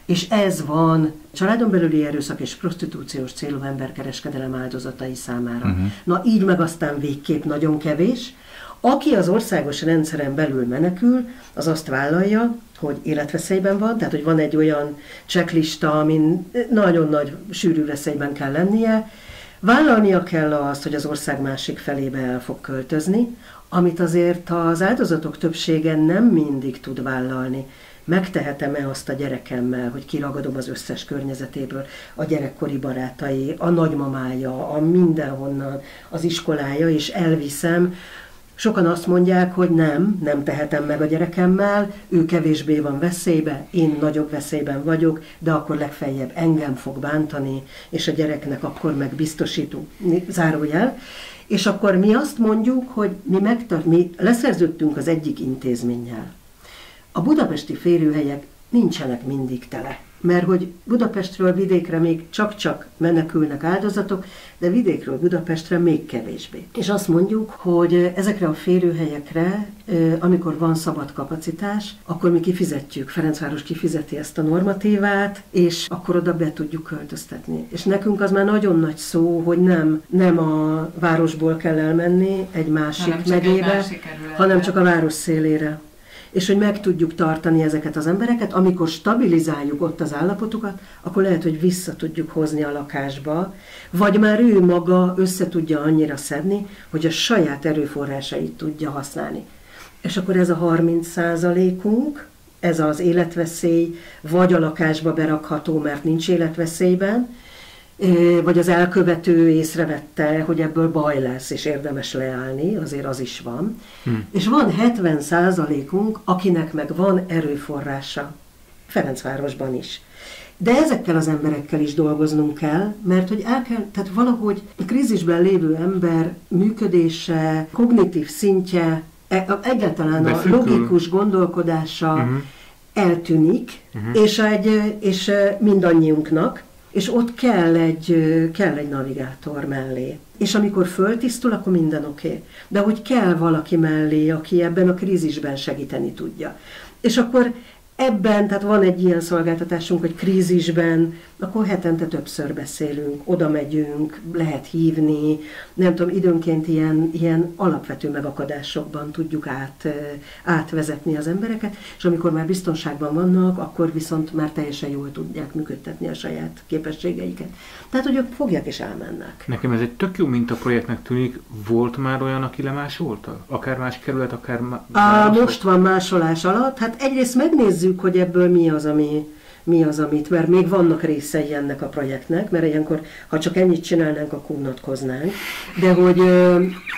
és ez van családon belüli erőszak és prostitúciós célú emberkereskedelem áldozatai számára. Uh-huh. Na így meg aztán végképp nagyon kevés. Aki az országos rendszeren belül menekül, az azt vállalja, hogy életveszélyben van, tehát hogy van egy olyan checklista, amin nagyon nagy sűrű veszélyben kell lennie, vállalnia kell azt, hogy az ország másik felébe el fog költözni, amit azért az áldozatok többsége nem mindig tud vállalni. Megtehetem-e azt a gyerekemmel, hogy kiragadom az összes környezetéből, a gyerekkori barátai, a nagymamája, a mindenhonnan, az iskolája, és elviszem. Sokan azt mondják, hogy nem, nem tehetem meg a gyerekemmel, ő kevésbé van veszélyben, én nagyobb veszélyben vagyok, de akkor legfeljebb engem fog bántani, és a gyereknek akkor meg biztosítunk, zárójel. És akkor mi azt mondjuk, hogy mi, megtart, mi leszerződtünk az egyik intézménnyel. A budapesti férőhelyek nincsenek mindig tele. mert hogy Budapestről vidékre még csak-csak menekülnek áldozatok, de vidékről Budapestre még kevésbé. És azt mondjuk, hogy ezekre a férőhelyekre, amikor van szabad kapacitás, akkor mi kifizetjük, Ferencváros kifizeti ezt a normatívát, és akkor oda be tudjuk költöztetni. És nekünk az már nagyon nagy szó, hogy nem, nem a városból kell elmenni egy másik hanem megyébe, egy másik hanem csak a város szélére. És hogy meg tudjuk tartani ezeket az embereket, amikor stabilizáljuk ott az állapotukat, akkor lehet, hogy vissza tudjuk hozni a lakásba, vagy már ő maga össze tudja annyira szedni, hogy a saját erőforrásait tudja használni. És akkor ez a harminc százalékunk, ez az életveszély, vagy a lakásba berakható, mert nincs életveszélyben, vagy az elkövető észrevette, hogy ebből baj lesz, és érdemes leállni, azért az is van. Hmm. És van hetven százalékunk, akinek meg van erőforrása, Ferencvárosban is. De ezekkel az emberekkel is dolgoznunk kell, mert hogy el kell, tehát valahogy a krízisben lévő ember működése, kognitív szintje, egyáltalán a logikus gondolkodása uh-huh. eltűnik, uh-huh. és, egy, és mindannyiunknak, és ott kell egy, kell egy navigátor mellé. És amikor föltisztul, akkor minden oké. Okay. De hogy kell valaki mellé, aki ebben a krízisben segíteni tudja. És akkor ebben, tehát van egy ilyen szolgáltatásunk, hogy krízisben, akkor hetente többször beszélünk, oda megyünk, lehet hívni, nem tudom, időnként ilyen, ilyen alapvető megakadásokban tudjuk át, átvezetni az embereket, és amikor már biztonságban vannak, akkor viszont már teljesen jól tudják működtetni a saját képességeiket. Tehát, hogy ők fogják és elmennek. Nekem ez egy tök jó mintaprojektnek tűnik. Volt már olyan, aki lemásolta? Akár más kerület, akár más... Á, most van másolás alatt. Hát egyrészt megnézzük, hogy ebből mi az, ami, mi az, amit, mert még vannak részei ennek a projektnek, mert ilyenkor, ha csak ennyit csinálnánk, akkor unatkoznánk, de hogy...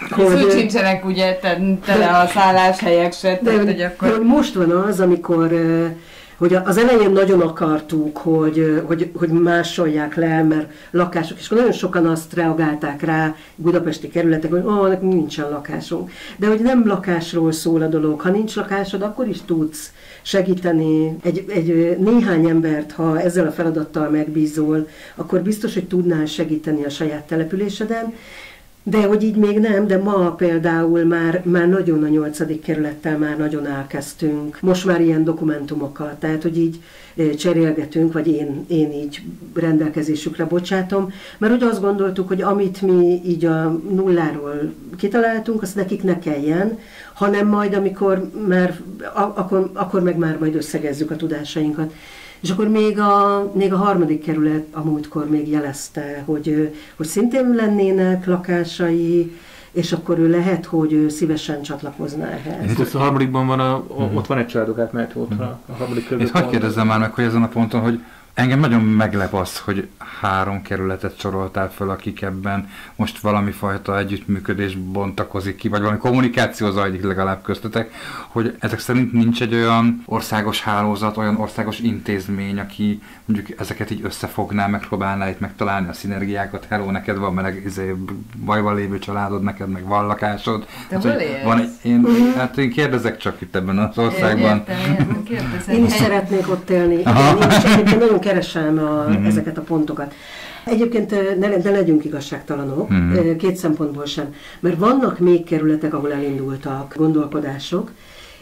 hogy úgy sincsenek ugye tele a szálláshelyek se, tehát hogy akkor... Most van az, amikor, hogy az elején nagyon akartuk, hogy, hogy, hogy másolják le, mert lakások, és nagyon sokan azt reagálták rá budapesti kerületek, hogy ó, nekünk nincsen lakásunk. De hogy nem lakásról szól a dolog, ha nincs lakásod, akkor is tudsz segíteni egy, egy néhány embert, ha ezzel a feladattal megbízol, akkor biztos, hogy tudnál segíteni a saját településeden, de hogy így még nem, de ma például már, már nagyon a nyolcadik kerülettel már nagyon elkezdtünk. Most már ilyen dokumentumokkal, tehát hogy így cserélgetünk, vagy én, én így rendelkezésükre bocsátom, mert ugye azt gondoltuk, hogy amit mi így a nulláról kitaláltunk, azt nekik ne kelljen, hanem majd amikor már, akkor, akkor meg már majd összegezzük a tudásainkat. És akkor még a, még a harmadik kerület a múltkor még jelezte, hogy, hogy szintén lennének lakásai, és akkor ő lehet, hogy ő szívesen csatlakozná ehhez. Itt a harmadikban van, a, uh-huh. ott van egy családok átmehet, ott uh-huh. a harmadik kerület. Itt hadd kérdezzem már meg, hogy ezen a ponton, hogy engem nagyon meglep az, hogy három kerületet soroltál föl, akik ebben most valami fajta együttműködés bontakozik ki, vagy valami kommunikáció zajlik legalább köztetek, hogy ezek szerint nincs egy olyan országos hálózat, olyan országos intézmény, aki mondjuk ezeket így összefogná, megpróbálná itt megtalálni a szinergiákat. Hello, neked van meleg, izé, bajban lévő családod, neked meg van lakásod. Te hát, hol élsz? Van egy, én, uh-huh. hát én kérdezek csak itt ebben az országban. Értem, értem, én is szeretnék ott élni. Keresem a, mm-hmm. ezeket a pontokat. Egyébként ne, ne legyünk igazságtalanok, mm-hmm. két szempontból sem, mert vannak még kerületek, ahol elindultak gondolkodások,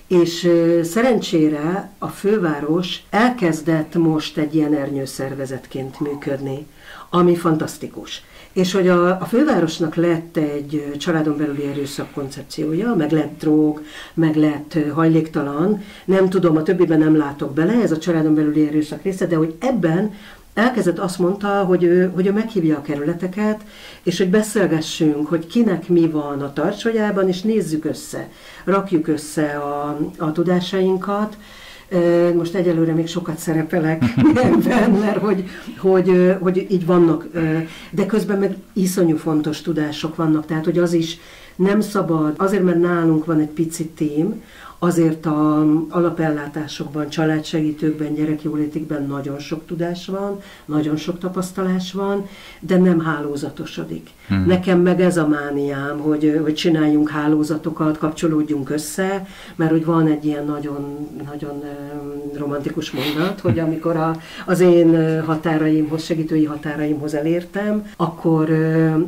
és szerencsére a főváros elkezdett most egy ilyen ernyőszervezetként működni, ami fantasztikus. És hogy a, a fővárosnak lett egy családon belüli erőszak koncepciója, meg lett drog, meg lett hajléktalan, nem tudom, a többiben nem látok bele, ez a családon belüli erőszak része, de hogy ebben elkezdett azt mondta, hogy ő, hogy ő meghívja a kerületeket, és hogy beszélgessünk, hogy kinek mi van a tartsonyában, és nézzük össze, rakjuk össze a, a tudásainkat. Most egyelőre még sokat szerepelek ebben, mert hogy, hogy, hogy így vannak, de közben meg iszonyú fontos tudások vannak, tehát hogy az is nem szabad, azért mert nálunk van egy pici tím, Azért a alapellátásokban, családsegítőkben, gyerekjólétikben nagyon sok tudás van, nagyon sok tapasztalás van, de nem hálózatosodik. Hmm. Nekem meg ez a mániám, hogy, hogy csináljunk hálózatokat, kapcsolódjunk össze, mert hogy van egy ilyen nagyon, nagyon romantikus mondat, hogy amikor a, az én határaimhoz, segítői határaimhoz elértem, akkor,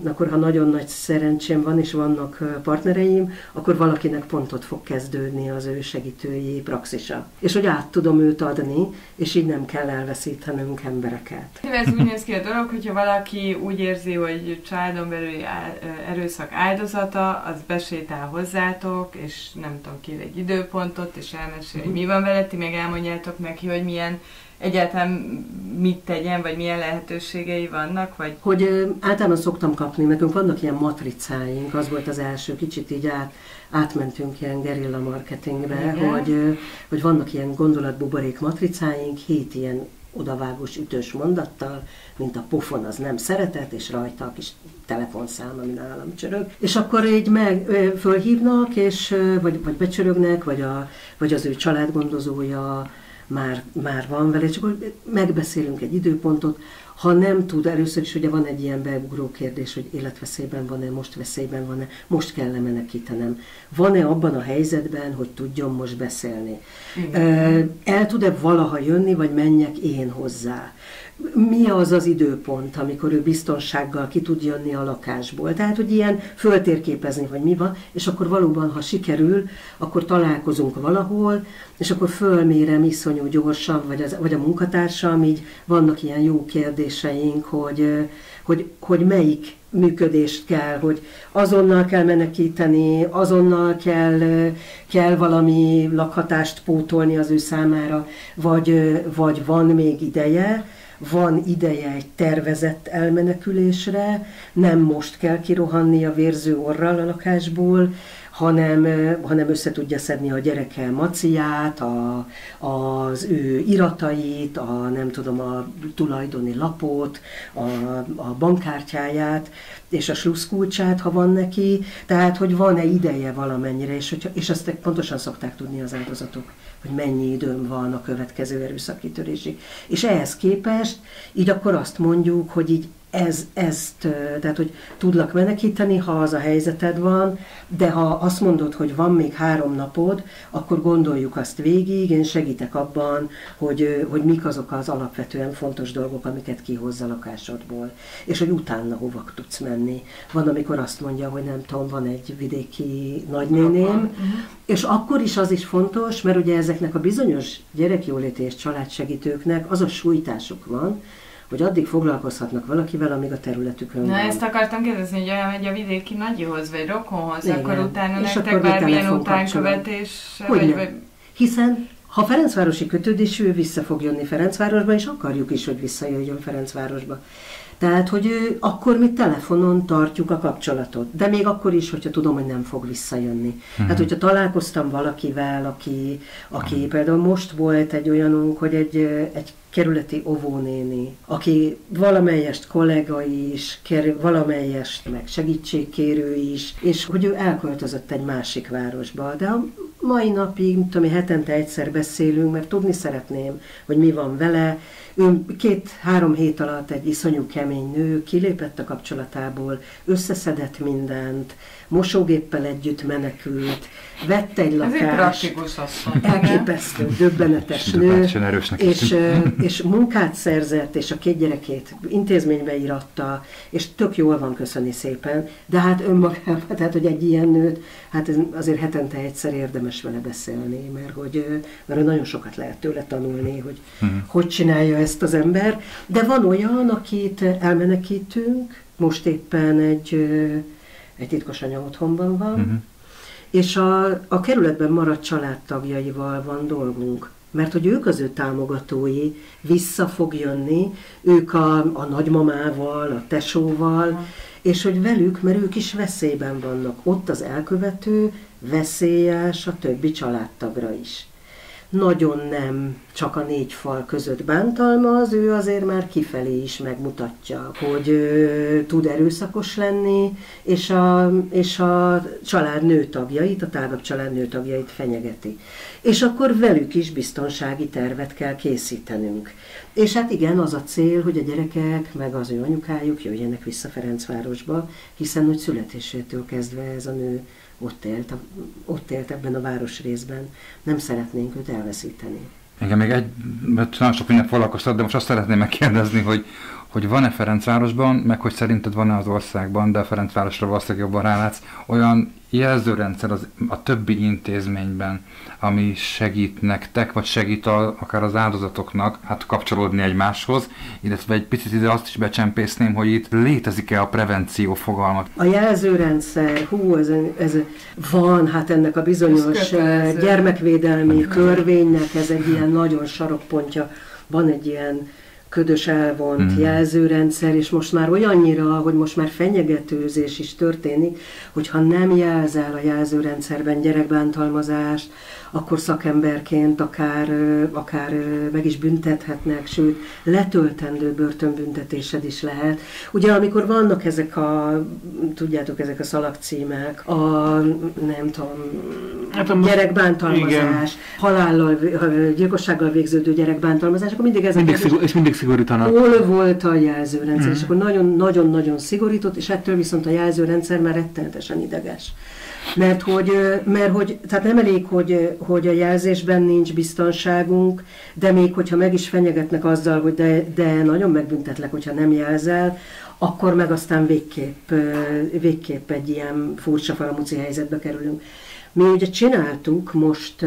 akkor ha nagyon nagy szerencsém van és vannak partnereim, akkor valakinek pont ott fog kezdődni az ő segítői praxisa. És hogy át tudom őt adni, és így nem kell elveszítenünk embereket. Ez úgy néz ki a dolog, hogyha valaki úgy érzi, hogy családon belüli erőszak áldozata, az besétál hozzátok, és nem tudom, ki egy időpontot, és elmesél, hogy mi van vele, ti meg elmondjátok neki, hogy milyen egyáltalán mit tegyen, vagy milyen lehetőségei vannak? Vagy... Hogy ö, általában szoktam kapni, nekünk vannak ilyen matricáink, az volt az első, kicsit így át, átmentünk ilyen gerilla marketingbe, hogy, ö, hogy vannak ilyen gondolatbuborék matricáink, hét ilyen odavágós ütős mondattal, mint a pofon az nem szeretett, és rajta a kis telefonszám, ami nálam csörög. És akkor így meg fölhívnak, és, vagy, vagy becsörögnek, vagy, a, vagy az ő családgondozója, Már, már van vele, csak hogy megbeszélünk egy időpontot. Ha nem tud, először is ugye van egy ilyen beugró kérdés, hogy életveszélyben van-e, most veszélyben van-e, most kell lemenekítenem. Van-e abban a helyzetben, hogy tudjon most beszélni? Igen. El tud-e valaha jönni, vagy menjek én hozzá? Mi az az időpont, amikor ő biztonsággal ki tud jönni a lakásból? Tehát, hogy ilyen föltérképezni, hogy mi van, és akkor valóban, ha sikerül, akkor találkozunk valahol, és akkor fölmérem iszonyú gyorsan, vagy, az, vagy a munkatársam, így vannak ilyen jó kérdéseink, hogy, hogy, hogy melyik működést kell, hogy azonnal kell menekíteni, azonnal kell, kell valami lakhatást pótolni az ő számára, vagy, vagy van még ideje, van ideje egy tervezett elmenekülésre, nem most kell kirohanni a vérző orral a lakásból, hanem, hanem össze tudja szedni a gyereke maciát, a, az ő iratait, a nem tudom, a tulajdoni lapot, a, a bankkártyáját, és a slusszkulcsát, ha van neki, tehát, hogy van-e ideje valamennyire, és, hogyha, és azt pontosan szokták tudni az áldozatok, hogy mennyi időm van a következő erőszakkitörésig. És ehhez képest, így akkor azt mondjuk, hogy így Ez, ezt, tehát, hogy tudlak menekíteni, ha az a helyzeted van, de ha azt mondod, hogy van még három napod, akkor gondoljuk azt végig, én segítek abban, hogy, hogy mik azok az alapvetően fontos dolgok, amiket kihozz a lakásodból, és hogy utána hova tudsz menni. Van, amikor azt mondja, hogy nem tudom, van egy vidéki nagynéném, és akkor is az is fontos, mert ugye ezeknek a bizonyos gyerekjóléti és családsegítőknek az a sújtásuk van, hogy addig foglalkozhatnak valakivel, amíg a területükön Na van. Ezt akartam kérdezni, hogy olyan megy a vidéki nagyihoz, vagy rokonhoz, igen. Akkor utána és nektek bármilyen utánkövetés... Hogyne, vagy... hiszen ha Ferencvárosi kötődésű, ő vissza fog jönni Ferencvárosba, és akarjuk is, hogy visszajöjjön Ferencvárosba. Tehát, hogy ő, akkor mi telefonon tartjuk a kapcsolatot. De még akkor is, hogyha tudom, hogy nem fog visszajönni. Mm-hmm. Hát, hogyha találkoztam valakivel, aki, aki mm. például most volt egy olyanunk, hogy egy, egy kerületi óvónéni, aki valamelyest kollega is, kerül, valamelyest meg segítségkérő is, és hogy ő elköltözött egy másik városba. De a mai napig, nem tudom, hetente egyszer beszélünk, mert tudni szeretném, hogy mi van vele. Ő két-három hét alatt egy iszonyú kemény nő kilépett a kapcsolatából, összeszedett mindent, mosógéppel együtt menekült, vett egy lakást, elképesztő, döbbenetes nő, és, és munkát szerzett, és a két gyerekét intézménybe íratta, és tök jól van, köszöni szépen, de hát önmagában, tehát hogy egy ilyen nőt, hát azért hetente egyszer érdemes vele beszélni, mert hogy, mert nagyon sokat lehet tőle tanulni, hogy hmm. hogy csinálja ezt az ember, de van olyan, akit elmenekítünk, most éppen egy egy titkos anya otthonban van, uh-huh. és a, a kerületben maradt családtagjaival van dolgunk, mert hogy ők az ő támogatói, vissza fog jönni, ők a, a nagymamával, a tesóval, uh-huh. és hogy velük, mert ők is veszélyben vannak. Ott az elkövető veszélyes a többi családtagra is. nagyon nem csak a négy fal között bántalmaz, ő azért már kifelé is megmutatja, hogy ö, tud erőszakos lenni, és a, és a család nőtagjait, a tágabb család nőtagjait fenyegeti. És akkor velük is biztonsági tervet kell készítenünk. És hát igen, az a cél, hogy a gyerekek meg az ő anyukájuk jöjjenek vissza Ferencvárosba, hiszen úgy születésétől kezdve ez a nő ott élt, ott élt ebben a városrészben. Nem szeretnénk őt elveszíteni. Engem még egy, mert nagyon sok ünnep foglalkoztat, de most azt szeretném megkérdezni, hogy, hogy van-e Ferencvárosban, meg hogy szerinted van-e az országban, de a Ferencvárosra valószínűleg jobban rálátsz, olyan jelzőrendszer az, a többi intézményben, ami segít nektek, vagy segít a, akár az áldozatoknak hát kapcsolódni egymáshoz, illetve egy picit ide azt is becsempészném, hogy itt létezik-e a prevenció fogalma. A jelzőrendszer, hú, ez, ez van, hát ennek a bizonyos gyermekvédelmi körvénynek, ez egy ilyen nagyon sarokpontja, van egy ilyen ködös elvont hmm. jelzőrendszer, és most már olyannyira, hogy most már fenyegetőzés is történik, hogyha nem jelzel a jelzőrendszerben gyerekbántalmazást, akkor szakemberként akár, akár meg is büntethetnek, sőt, letöltendő börtönbüntetésed is lehet. Ugye, amikor vannak ezek a, tudjátok, ezek a szalagcímek, a, nem tudom, hát, gyerekbántalmazás, igen. halállal, gyilkossággal végződő gyerekbántalmazás, akkor mindig ezek... Mindig szigor, és mindig szigorítanak. Hol volt a jelzőrendszer, hmm. és akkor nagyon-nagyon-nagyon szigorított, és ettől viszont a jelzőrendszer már rettenetesen ideges. Mert hogy, mert hogy, tehát nem elég, hogy, hogy a jelzésben nincs biztonságunk, de még hogyha meg is fenyegetnek azzal, hogy de, de nagyon megbüntetlek, hogyha nem jelzel, akkor meg aztán végképp, végképp egy ilyen furcsa faramúci helyzetbe kerülünk. Mi ugye csináltuk, most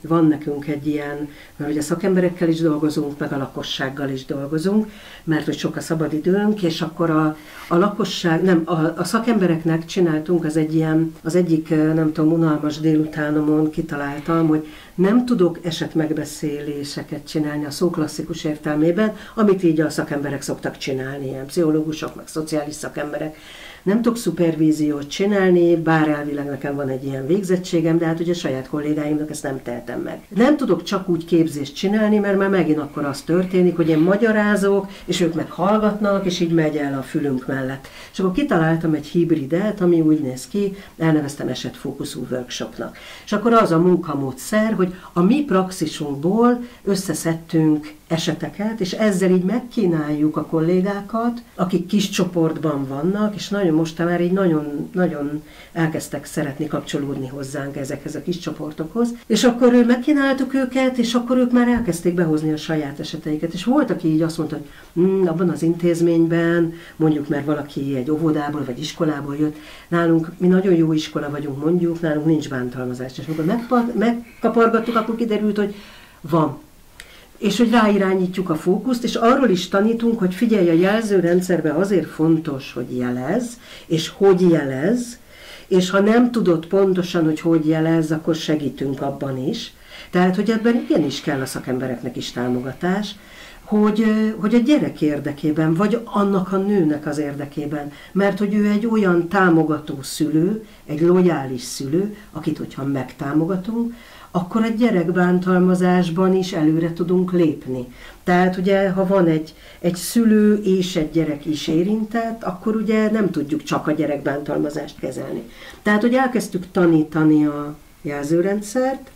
van nekünk egy ilyen, mert ugye szakemberekkel is dolgozunk, meg a lakossággal is dolgozunk, mert hogy sok a szabadidőnk, és akkor a, a lakosság, nem, a, a szakembereknek csináltunk, az egy ilyen, az egyik, nem tudom, unalmas délutánomon kitaláltam, hogy nem tudok esetmegbeszéléseket csinálni a szó klasszikus értelmében, amit így a szakemberek szoktak csinálni, ilyen pszichológusok, meg szociális szakemberek. Nem tudok szupervíziót csinálni, bár elvileg nekem van egy ilyen végzettségem, de hát ugye a saját kollégáimnak ezt nem tehetem meg. Nem tudok csak úgy képzést csinálni, mert már megint akkor az történik, hogy én magyarázok, és ők meg hallgatnak, és így megy el a fülünk mellett. És akkor kitaláltam egy hibridet, ami úgy néz ki, elneveztem esetfókuszú workshopnak. És akkor az a munkamódszer, hogy a mi praxisunkból összeszedtünk eseteket, és ezzel így megkínáljuk a kollégákat, akik kis csoportban vannak, és nagyon most már így nagyon, nagyon elkezdtek szeretni kapcsolódni hozzánk ezekhez a kis csoportokhoz, és akkor megkínáltuk őket, és akkor ők már elkezdték behozni a saját eseteiket, és volt, aki így azt mondta, hogy hm, abban az intézményben, mondjuk mert valaki egy óvodából vagy iskolából jött, nálunk, mi nagyon jó iskola vagyunk mondjuk, nálunk nincs bántalmazás, és amikor megkapargattuk, akkor kiderült, hogy van. És hogy ráirányítjuk a fókuszt, és arról is tanítunk, hogy figyelj, a jelzőrendszerben azért fontos, hogy jelez, és hogy jelez, és ha nem tudod pontosan, hogy hogy jelez, akkor segítünk abban is. Tehát, hogy ebben igenis kell a szakembereknek is támogatás, hogy, hogy a gyerek érdekében, vagy annak a nőnek az érdekében, mert hogy ő egy olyan támogató szülő, egy lojális szülő, akit, hogyha megtámogatunk, akkor a gyerekbántalmazásban is előre tudunk lépni. Tehát ugye, ha van egy, egy szülő és egy gyerek is érintett, akkor ugye nem tudjuk csak a gyerekbántalmazást kezelni. Tehát, hogy elkezdtük tanítani a jelzőrendszert,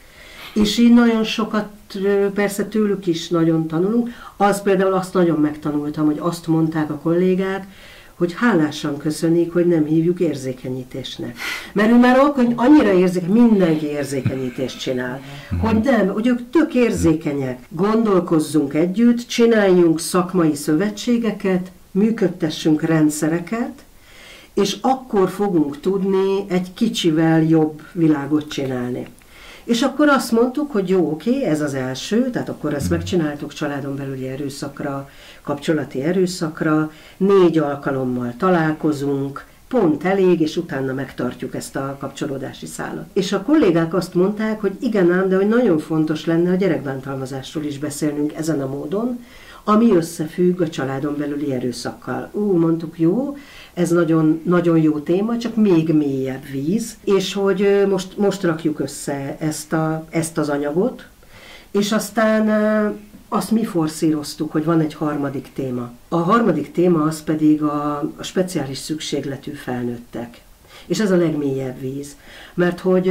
és így nagyon sokat, persze tőlük is nagyon tanulunk. Az például azt nagyon megtanultam, hogy azt mondták a kollégák, hogy hálásan köszönik, hogy nem hívjuk érzékenyítésnek. Mert ő már annyira érzékeny, mindenki érzékenyítést csinál, hogy nem, hogy ők tök érzékenyek. Gondolkozzunk együtt, csináljunk szakmai szövetségeket, működtessünk rendszereket, és akkor fogunk tudni egy kicsivel jobb világot csinálni. És akkor azt mondtuk, hogy jó, oké, ez az első, tehát akkor ezt megcsináltuk családon belüli erőszakra, kapcsolati erőszakra, négy alkalommal találkozunk, pont elég, és utána megtartjuk ezt a kapcsolódási szálat. És a kollégák azt mondták, hogy igen ám, de hogy nagyon fontos lenne a gyerekbántalmazásról is beszélnünk ezen a módon, ami összefügg a családon belüli erőszakkal. Ú, mondtuk, jó, ez nagyon, nagyon jó téma, csak még mélyebb víz, és hogy most, most rakjuk össze ezt, a, ezt az anyagot, És aztán azt mi forszíroztuk, hogy van egy harmadik téma. A harmadik téma az pedig a, a speciális szükségletű felnőttek. És ez a legmélyebb víz. Mert hogy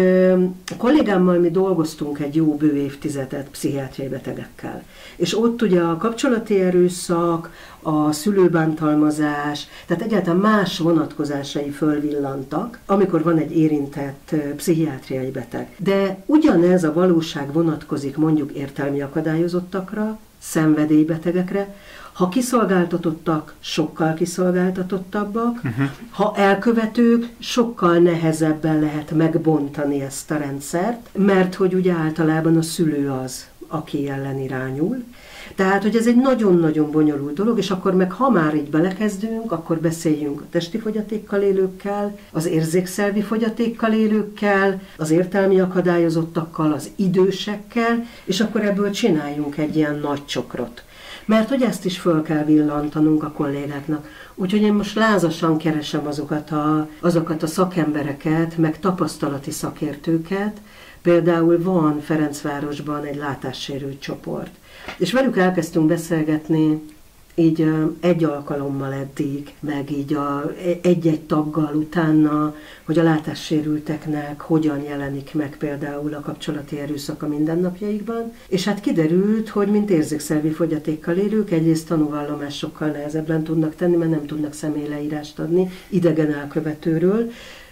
a kollégámmal mi dolgoztunk egy jó bő évtizedet pszichiátriai betegekkel. És ott ugye a kapcsolati erőszak, a szülőbántalmazás, tehát egyáltalán más vonatkozásai fölvillantak, amikor van egy érintett pszichiátriai beteg. De ugyanez a valóság vonatkozik mondjuk értelmi akadályozottakra, szenvedélybetegekre, ha kiszolgáltatottak, sokkal kiszolgáltatottabbak, uh-huh. ha elkövetők, sokkal nehezebben lehet megbontani ezt a rendszert, mert hogy ugye általában a szülő az, aki ellen irányul. Tehát, hogy ez egy nagyon-nagyon bonyolult dolog, és akkor meg ha már így belekezdünk, akkor beszéljünk a testi fogyatékkal élőkkel, az érzékszervi fogyatékkal élőkkel, az értelmi akadályozottakkal, az idősekkel, és akkor ebből csináljunk egy ilyen nagy csokrot. Mert hogy ezt is föl kell villantanunk a kollégáknak. Úgyhogy én most lázasan keresem azokat a, azokat a szakembereket, meg tapasztalati szakértőket. Például van Ferencvárosban egy látássérült csoport. És velük elkezdtünk beszélgetni így egy alkalommal eddig, meg így a, egy-egy taggal utána, hogy a látássérülteknek hogyan jelenik meg például a kapcsolati erőszak a mindennapjaikban. És hát kiderült, hogy mint érzékszervi fogyatékkal élők egyrészt tanúvallomást sokkal nehezebben tudnak tenni, mert nem tudnak személyleírást adni idegen elkövetőről,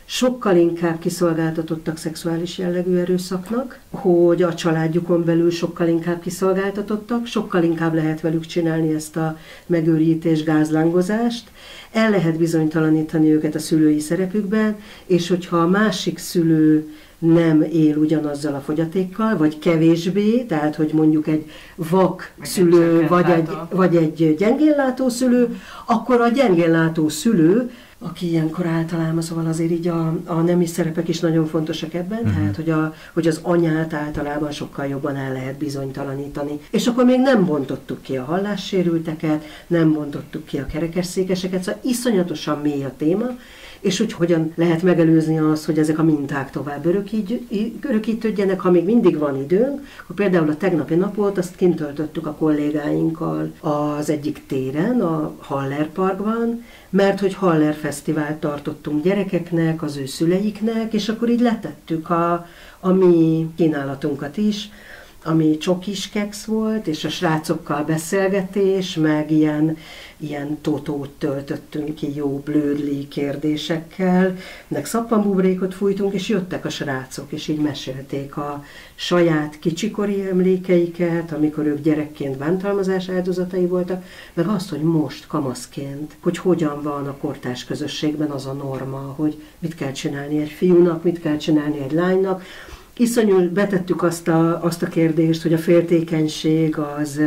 sokkal inkább kiszolgáltatottak szexuális jellegű erőszaknak, hogy a családjukon belül sokkal inkább kiszolgáltatottak, sokkal inkább lehet velük csinálni ezt a megőrítés, gázlángozást, el lehet bizonytalanítani őket a szülői szerepükben, és hogyha a másik szülő nem él ugyanazzal a fogyatékkal, vagy kevésbé, tehát hogy mondjuk egy vak szülő, vagy egy, vagy egy gyengénlátó szülő, akkor a gyengénlátó szülő, aki ilyenkor általában, szóval azért így a, a nemi szerepek is nagyon fontosak ebben, mm-hmm. tehát hogy, a, hogy az anyát általában sokkal jobban el lehet bizonytalanítani. És akkor még nem bontottuk ki a hallássérülteket, nem bontottuk ki a kerekesszékeseket, szóval iszonyatosan mély a téma, és hogy hogyan lehet megelőzni azt, hogy ezek a minták tovább örökítődjenek, ha még mindig van időnk, akkor például a tegnapi napot azt kint töltöttük a kollégáinkkal az egyik téren, a Haller Parkban, mert hogy Haller-fesztivált tartottunk gyerekeknek, az ő szüleiknek, és akkor így letettük a, a mi kínálatunkat is, ami csokis keksz volt, és a srácokkal beszélgetés, meg ilyen, ilyen totót töltöttünk ki jó blödli kérdésekkel, meg szappanbubrékot fújtunk, és jöttek a srácok, és így mesélték a saját kicsikori emlékeiket, amikor ők gyerekként bántalmazás áldozatai voltak, meg azt, hogy most kamaszként, hogy hogyan van a kortárs közösségben az a norma, hogy mit kell csinálni egy fiúnak, mit kell csinálni egy lánynak. Iszonyul betettük azt a, azt a kérdést, hogy a féltékenység az,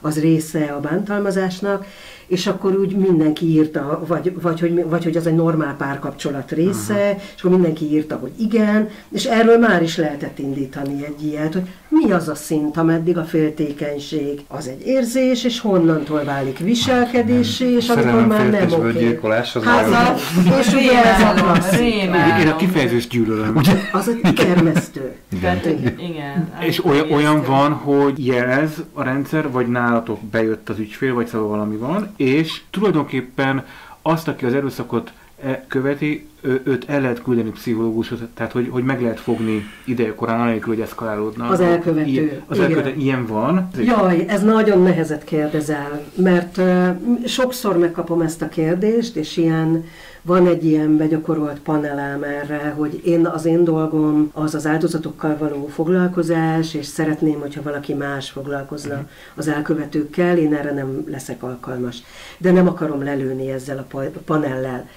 az része a bántalmazásnak, és akkor úgy mindenki írta, vagy, vagy, hogy, vagy hogy az egy normál párkapcsolat része, aha. és akkor mindenki írta, hogy igen, és erről már is lehetett indítani egy ilyet, hogy mi az a szint, ameddig a féltékenység az egy érzés, és honnantól válik viselkedésé, és amikor már nem oké. Okay. Gyilkolás az hát a... És ugye ez a klassz. Én a kifejezős gyűlölöm. Az egy kermesztő. Igen. Igen. Igen. És olyan, olyan van, hogy jelez a rendszer, vagy nálatok bejött az ügyfél, vagy szóval valami van, és tulajdonképpen azt, aki az erőszakot követi, őt el lehet küldeni pszichológushoz, tehát hogy, hogy meg lehet fogni idejekorán, anélkül, hogy eszkalálódna. Az elkövető. Ilyen, az elkövető, ilyen van. Jaj, ez nagyon nehezet kérdezel, mert uh, sokszor megkapom ezt a kérdést, és ilyen van egy ilyen begyakorolt panelem erre, hogy én, az én dolgom az az áldozatokkal való foglalkozás, és szeretném, hogyha valaki más foglalkozna mm. az elkövetőkkel, én erre nem leszek alkalmas. De nem akarom lelőni ezzel a panellel.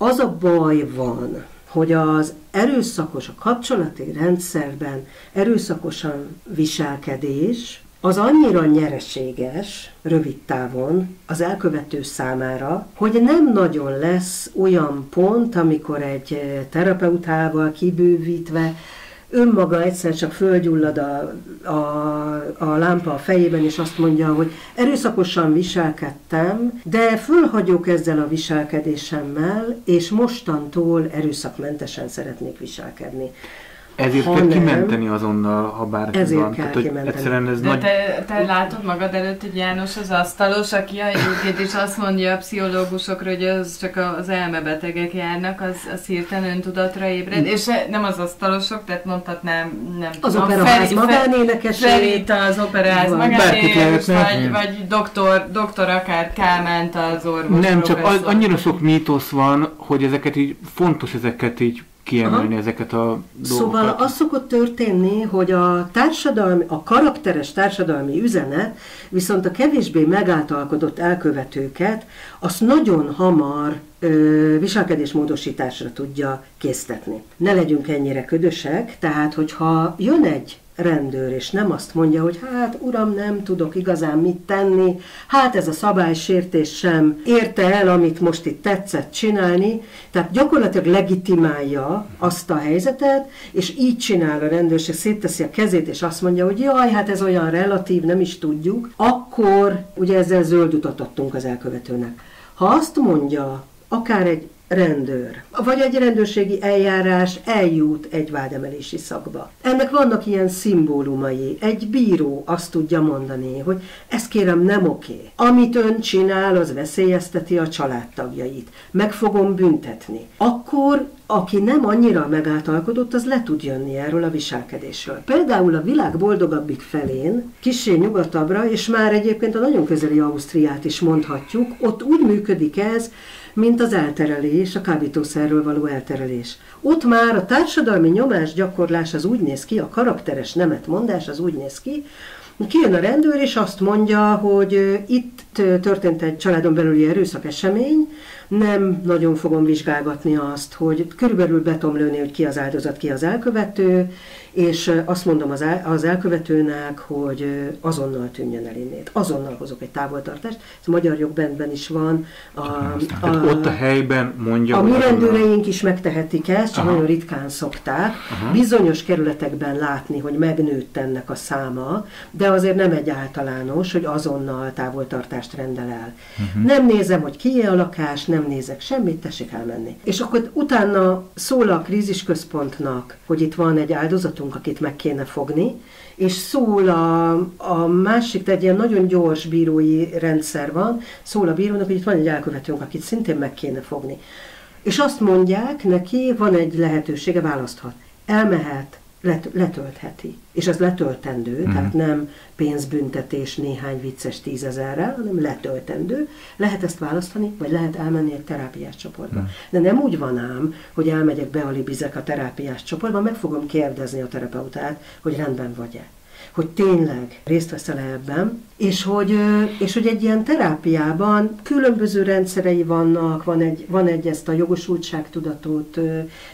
Az a baj van, hogy az erőszakos, a kapcsolati rendszerben erőszakosan viselkedés, az annyira nyereséges rövid távon az elkövető számára, hogy nem nagyon lesz olyan pont, amikor egy terapeutával kibővítve önmaga egyszer csak fölgyullad a, a, a lámpa a fejében, és azt mondja, hogy erőszakosan viselkedtem, de fölhagyok ezzel a viselkedésemmel, és mostantól erőszakmentesen szeretnék viselkedni. Ezért ha kell nem, kimenteni azonnal, ha bárki ezért van. Kell tehát, egyszerűen ez de nagy... te, te látod magad előtt, hogy János az asztalos, aki egyébként is azt mondja a pszichológusokra, hogy az csak az elmebetegek járnak, az, az hirtelen öntudatra ébred. Mm. És nem az asztalosok, tehát mondhatnám, nem az tudom. Operaház magánénekesét. Felita az operáz magánénekes, vagy, vagy doktor, doktor akár Kálmánt az orvos. Nem, csak az, annyira sok mítosz van, hogy ezeket így, fontos ezeket így kiemelni ezeket a dolgokat. Szóval az szokott történni, hogy a társadalmi, a karakteres társadalmi üzenet viszont a kevésbé megáltalkodott elkövetőket azt nagyon hamar ö, viselkedésmódosításra tudja késztetni. Ne legyünk ennyire ködösek, tehát hogyha jön egy rendőr, és nem azt mondja, hogy hát uram, nem tudok igazán mit tenni, hát ez a szabálysértés sem érte el, amit most itt tetszett csinálni, tehát gyakorlatilag legitimálja azt a helyzetet, és így csinál a rendőrség, szétteszi a kezét, és azt mondja, hogy jaj, hát ez olyan relatív, nem is tudjuk, akkor ugye ezzel zöld utat adtunk az elkövetőnek. Ha azt mondja, akár egy rendőr, vagy egy rendőrségi eljárás eljut egy vádemelési szakba. Ennek vannak ilyen szimbólumai. Egy bíró azt tudja mondani, hogy ez kérem nem oké. Amit ön csinál, az veszélyezteti a családtagjait. Meg fogom büntetni. Akkor aki nem annyira megáltalkodott, az le tud jönni erről a viselkedésről. Például a világ boldogabbik felén, kissé nyugatabbra, és már egyébként a nagyon közeli Ausztriát is mondhatjuk, ott úgy működik ez, mint az elterelés, a kábítószerről való elterelés. Ott már a társadalmi nyomásgyakorlás az úgy néz ki, a karakteres nemetmondás az úgy néz ki, kijön a rendőr, és azt mondja, hogy itt történt egy családon belüli erőszak esemény, nem nagyon fogom vizsgálgatni azt, hogy körülbelül betomlőni, hogy ki az áldozat, ki az elkövető, és azt mondom az, el, az elkövetőnek, hogy azonnal tűnjön el innét. Azonnal hozok egy távoltartást. Ez a magyar jogbendben is van. A, hát a, ott a helyben mondja. A mi rendőreink is megtehetik ezt, csak aha. nagyon ritkán szokták. Aha. Bizonyos kerületekben látni, hogy megnőtt ennek a száma, de azért nem egy általános, hogy azonnal távoltartást rendel el. Uh-huh. Nem nézem, hogy kié a lakás, nem nézek semmit, tessék elmenni. És akkor utána szól a krízisközpontnak, hogy itt van egy áldozatunk, akit meg kéne fogni, és szól a, a másik, egy ilyen nagyon gyors bírói rendszer van, szól a bírónak, hogy itt van egy elkövetőnk, akit szintén meg kéne fogni. És azt mondják neki, van egy lehetősége, választhat. Elmehet, let, letöltheti. És ez letöltendő, mm. tehát nem pénzbüntetés néhány vicces tízezerrel, hanem letöltendő. Lehet ezt választani, vagy lehet elmenni egy terápiás csoportba. Mm. De nem úgy van ám, hogy elmegyek, bealibizek a terápiás csoportba, meg fogom kérdezni a terapeutát, hogy rendben vagy-e. Hogy tényleg részt veszel-e ebben, és hogy, és hogy egy ilyen terápiában különböző rendszerei vannak, van egy, van egy ezt a jogosultságtudatot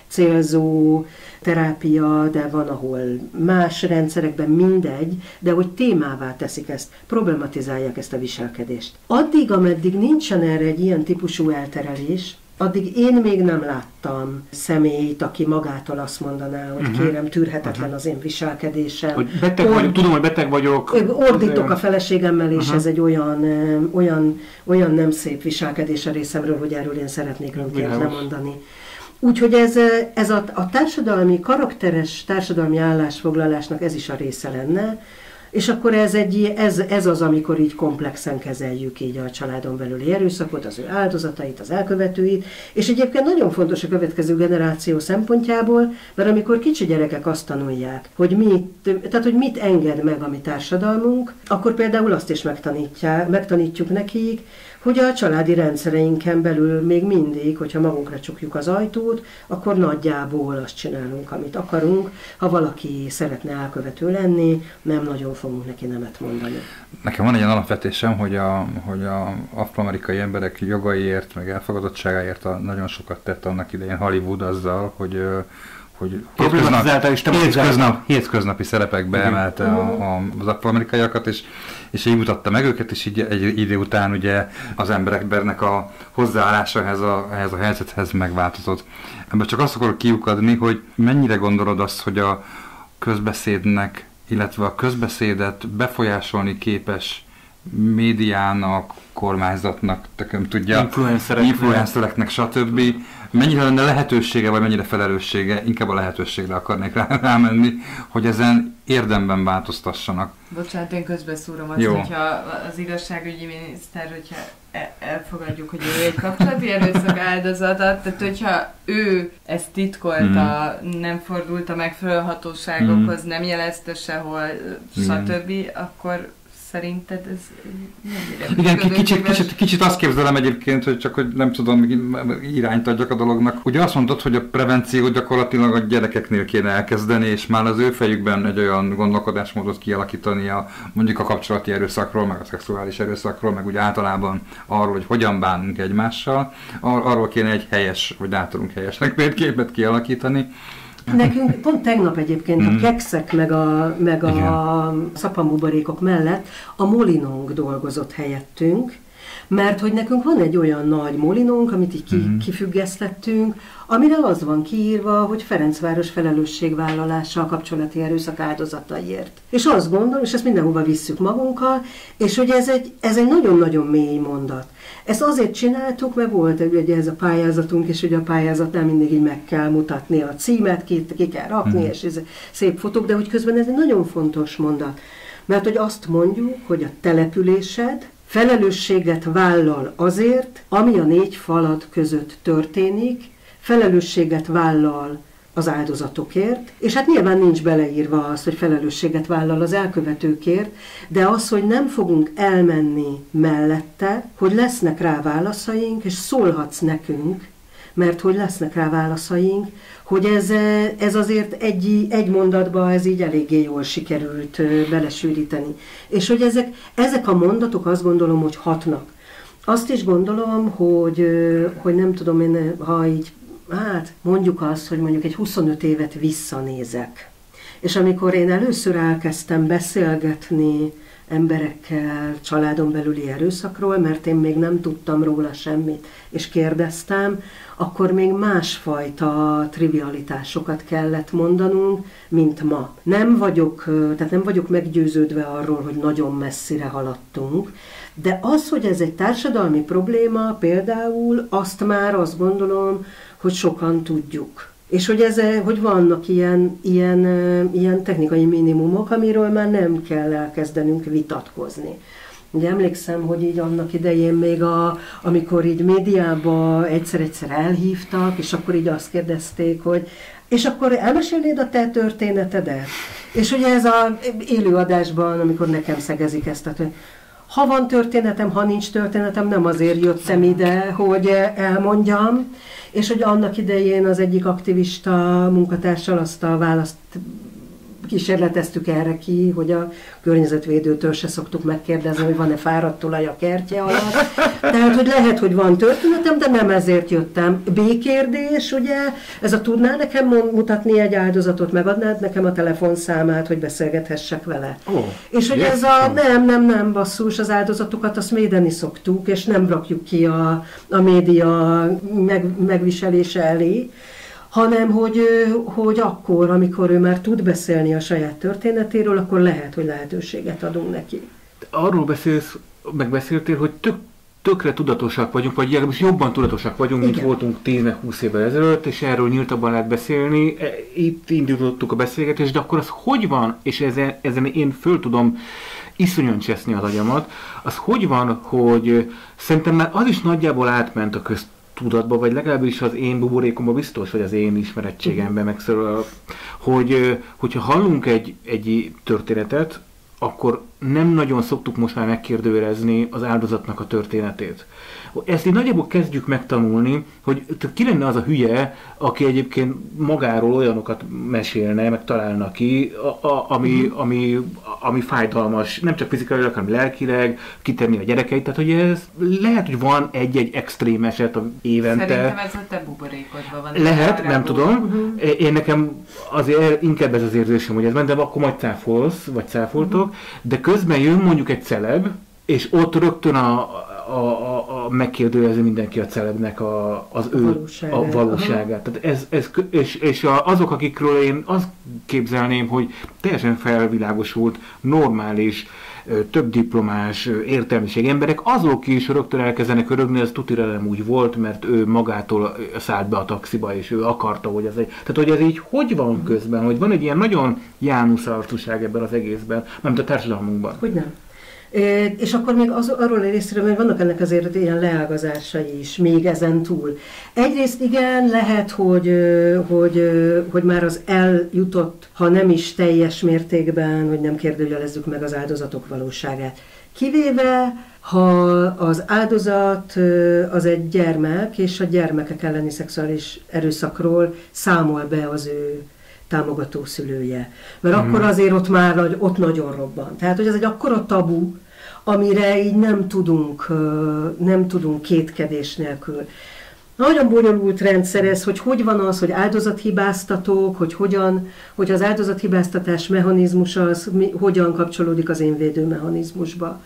célzó terápia, de van, ahol más rendszerekben mindegy, de hogy témává teszik ezt, problematizálják ezt a viselkedést. Addig, ameddig nincsen erre egy ilyen típusú elterelés, addig én még nem láttam személyt, aki magától azt mondaná, hogy uh-huh. kérem, tűrhetetlen uh-huh. az én viselkedésem. Hogy beteg Ord... vagyok, tudom, hogy beteg vagyok. Ordítok a feleségemmel, és uh-huh. ez egy olyan, olyan, olyan nem szép viselkedés a részemről, hogy erről én szeretnék önként lemondani. Úgyhogy ez, ez a, a társadalmi, karakteres társadalmi állásfoglalásnak ez is a része lenne, és akkor ez, egy, ez, ez az, amikor így komplexen kezeljük így a családon belüli erőszakot, az ő áldozatait, az elkövetőit, és egyébként nagyon fontos a következő generáció szempontjából, mert amikor kicsi gyerekek azt tanulják, hogy mit, tehát, hogy mit enged meg a mi társadalmunk, akkor például azt is megtanítjuk nekik, hogy a családi rendszereinken belül még mindig, hogyha magunkra csukjuk az ajtót, akkor nagyjából azt csinálunk, amit akarunk. Ha valaki szeretne elkövető lenni, nem nagyon fogunk neki nemet mondani. Nekem van egy alapvetésem, hogy a, hogy a afroamerikai emberek jogaiért, meg elfogadottságáért a, nagyon sokat tett annak idején Hollywood azzal, hogy, hogy hétköznap, hétköznap, hétköznapi szerepekbe emelte a, a, az afroamerikaiakat, és és így mutatta meg őket, és így egy idő után ugye az embereknek a hozzáállása ehhez a, ehhez a helyzethez megváltozott. Ebből csak azt akarok kiukadni, hogy mennyire gondolod azt, hogy a közbeszédnek, illetve a közbeszédet befolyásolni képes médiának, önkormányzatnak, tököm tudja, influencereknek, influencereknek stb. Mennyire lenne lehetősége, vagy mennyire felelőssége, inkább a lehetőségre akarnék rámenni, hogy ezen érdemben változtassanak. Bocsánat, én közbeszúrom azt, jó. Hogyha az igazságügyi miniszter, hogyha elfogadjuk, hogy ő egy kapcsolati erőszak áldozata, tehát hogyha ő ezt titkolta, mm. nem fordult a megfelelő hatóságokhoz, mm. nem jelezte sehol, stb., mm. akkor szerinted ez mennyire működő? Kicsit, kicsit, kicsit azt képzelem egyébként, hogy csak hogy nem tudom, irányt adjak a dolognak. Ugye azt mondtad, hogy a prevenciót gyakorlatilag a gyerekeknél kéne elkezdeni, és már az ő fejükben egy olyan gondolkodásmódot kialakítani a, mondjuk a kapcsolati erőszakról, meg a szexuális erőszakról, meg úgy általában arról, hogy hogyan bánunk egymással, ar- arról kéne egy helyes, vagy általunk helyesnek mérképet kialakítani. Nekünk pont tegnap egyébként mm. a kekszek meg a, meg a szapamuborékok mellett a molinónk dolgozott helyettünk, mert hogy nekünk van egy olyan nagy molinónk, amit így ki, kifüggesztettünk, amire az van kiírva, hogy Ferencváros felelősségvállalással kapcsolati erőszak áldozataiért. És azt gondolom, és ezt mindenhova visszük magunkkal, és ugye ez egy, ez egy nagyon-nagyon mély mondat. Ezt azért csináltuk, mert volt ugye ez a pályázatunk, és ugye a pályázatnál mindig így meg kell mutatni a címet, ki, ki kell rakni, mm. és ez szép fotók, de hogy közben ez egy nagyon fontos mondat. Mert hogy azt mondjuk, hogy a településed felelősséget vállal azért, ami a négy falad között történik, felelősséget vállal az áldozatokért, és hát nyilván nincs beleírva az, hogy felelősséget vállal az elkövetőkért, de az, hogy nem fogunk elmenni mellette, hogy lesznek rá válaszaink, és szólhatsz nekünk, mert hogy lesznek rá válaszaink, hogy ez, ez azért egy, egy mondatban ez így eléggé jól sikerült belesűríteni. És hogy ezek, ezek a mondatok azt gondolom, hogy hatnak. Azt is gondolom, hogy, hogy nem tudom én, ha így, hát mondjuk azt, hogy mondjuk egy huszonöt évet visszanézek. És amikor én először elkezdtem beszélgetni emberekkel, családon belüli erőszakról, mert én még nem tudtam róla semmit, és kérdeztem, akkor még másfajta trivialitásokat kellett mondanunk, mint ma. Nem vagyok, tehát nem vagyok meggyőződve arról, hogy nagyon messzire haladtunk, de az, hogy ez egy társadalmi probléma, például azt már azt gondolom, hogy sokan tudjuk. És hogy, ez, hogy vannak ilyen, ilyen, ilyen technikai minimumok, amiről már nem kell elkezdenünk vitatkozni. Ugye emlékszem, hogy így annak idején még, a, amikor így médiába egyszer-egyszer elhívtak, és akkor így azt kérdezték, hogy és akkor elmesélnéd a te történetedet? És ugye ez az élőadásban, amikor nekem szegezik ezt, tehát, ha van történetem, ha nincs történetem, nem azért jöttem ide, hogy elmondjam. És hogy annak idején az egyik aktivista munkatársal azt a választ kísérleteztük erre ki, hogy a környezetvédőtől se szoktuk megkérdezni, hogy van-e fáradt tulaj a kertje alatt. Tehát, hogy lehet, hogy van történetem, de nem ezért jöttem. B kérdés, ugye, ez a tudná nekem mutatni egy áldozatot, megadnád nekem a telefonszámát, hogy beszélgethessek vele. Oh, és hogy yes, ez a nem, nem, nem basszus, az áldozatokat azt védeni szoktuk, és nem rakjuk ki a, a média meg, megviselése elé, hanem hogy, hogy akkor, amikor ő már tud beszélni a saját történetéről, akkor lehet, hogy lehetőséget adunk neki. Arról beszélsz, megbeszéltél, hogy tök, tökre tudatosak vagyunk, vagy legalábbis jobban tudatosak vagyunk, igen, mint voltunk tíz-húsz évvel ezelőtt, és erről nyíltabban lehet beszélni. Itt indítottuk a beszélgetést, de akkor az hogy van, és ezen, ezen én föl tudom iszonyan cseszni az agyamat, az hogy van, hogy szerintem már az is nagyjából átment a közt, tudatba, vagy legalábbis az én buborékomban biztos, vagy az én ismerettségemben megszorul, hogy hogyha hallunk egy, egy történetet, akkor nem nagyon szoktuk most már megkérdőjelezni az áldozatnak a történetét. Ezt így nagyjából kezdjük megtanulni, hogy ki lenne az a hülye, aki egyébként magáról olyanokat mesélne, meg találna ki, a, a, ami, ami, ami fájdalmas, nem csak fizikailag, hanem lelkileg, kitenni a gyerekeit, tehát hogy ez lehet, hogy van egy-egy extrém eset évente. Szerintem ez a te buborékodban van. Lehet, nem tudom. Uh-huh. Én nekem azért inkább ez az érzésem, hogy ez ment, de akkor majd cáfolsz, vagy cáfoltok, uh-huh. de közben jön mondjuk egy celeb, és ott rögtön a A, a, a megkérdőjelezi mindenki a celebnek a, az a ő valóságát. A valóságát. Tehát ez, ez, és és a, azok, akikről én azt képzelném, hogy teljesen felvilágosult, normális, több diplomás, értelmiség emberek, azok is rögtön elkezdenek örögni, ez tutira nem úgy volt, mert ő magától szállt be a taxiba, és ő akarta, hogy ez egy... Tehát, hogy ez így hogy van közben, hogy van egy ilyen nagyon jánuszartúság ebben az egészben, mert a társadalmunkban. Hogy nem. És akkor még az, arról a részről, hogy vannak ennek azért ilyen leágazásai is, még ezen túl. Egyrészt igen, lehet, hogy, hogy, hogy már az eljutott, ha nem is teljes mértékben, hogy nem kérdőjelezzük meg az áldozatok valóságát. Kivéve, ha az áldozat az egy gyermek, és a gyermekek elleni szexuális erőszakról számol be az ő támogató szülője. Mert hmm. akkor azért ott már nagy, ott nagyon robban. Tehát, hogy ez egy akkora tabu, amire így nem tudunk, nem tudunk kétkedés nélkül. Nagyon bonyolult rendszer ez, hogy hogy van az, hogy áldozathibáztatók, hogy hogyan, hogy az áldozathibáztatás mechanizmus az, mi, hogyan kapcsolódik az én védőmechanizmusba.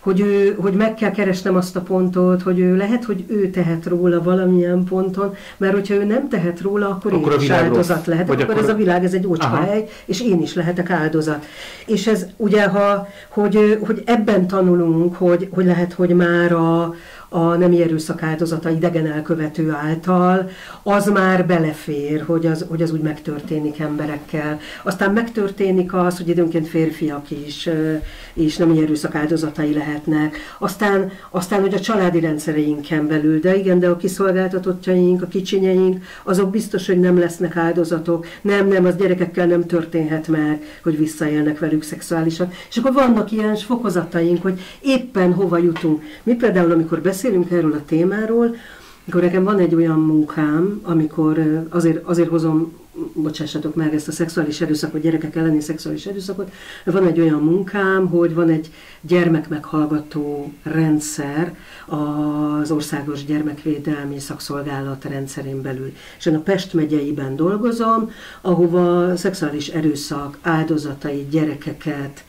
Hogy, ő, hogy meg kell keresnem azt a pontot, hogy ő lehet, hogy ő tehet róla valamilyen ponton, mert hogyha ő nem tehet róla, akkor, akkor én is áldozat lehetek, akkor, akkor ez a világ, ez egy ócskahely, és én is lehetek áldozat. És ez ugye, ha, hogy, hogy ebben tanulunk, hogy, hogy lehet, hogy már a, a nemi erőszak áldozata idegen elkövető által, az már belefér, hogy az, hogy az úgy megtörténik emberekkel. Aztán megtörténik az, hogy időnként férfiak is, is nemi erőszak áldozatai lehetnek. Aztán, aztán, hogy a családi rendszereinken belül, de igen, de a kiszolgáltatottjaink, a kicsinyeink, azok biztos, hogy nem lesznek áldozatok. Nem, nem, az gyerekekkel nem történhet meg, hogy visszaélnek velük szexuálisan. És akkor vannak ilyen fokozataink, hogy éppen hova jutunk. Mi például, amikor beszélünk, Beszélünk erről a témáról, akkor nekem van egy olyan munkám, amikor azért, azért hozom, bocsássatok meg, ezt a szexuális erőszakot, gyerekek elleni szexuális erőszakot, van egy olyan munkám, hogy van egy gyermekmeghallgató rendszer az Országos Gyermekvédelmi Szakszolgálat rendszerén belül. És én a Pest megyeiben dolgozom, ahova szexuális erőszak áldozatai gyerekeket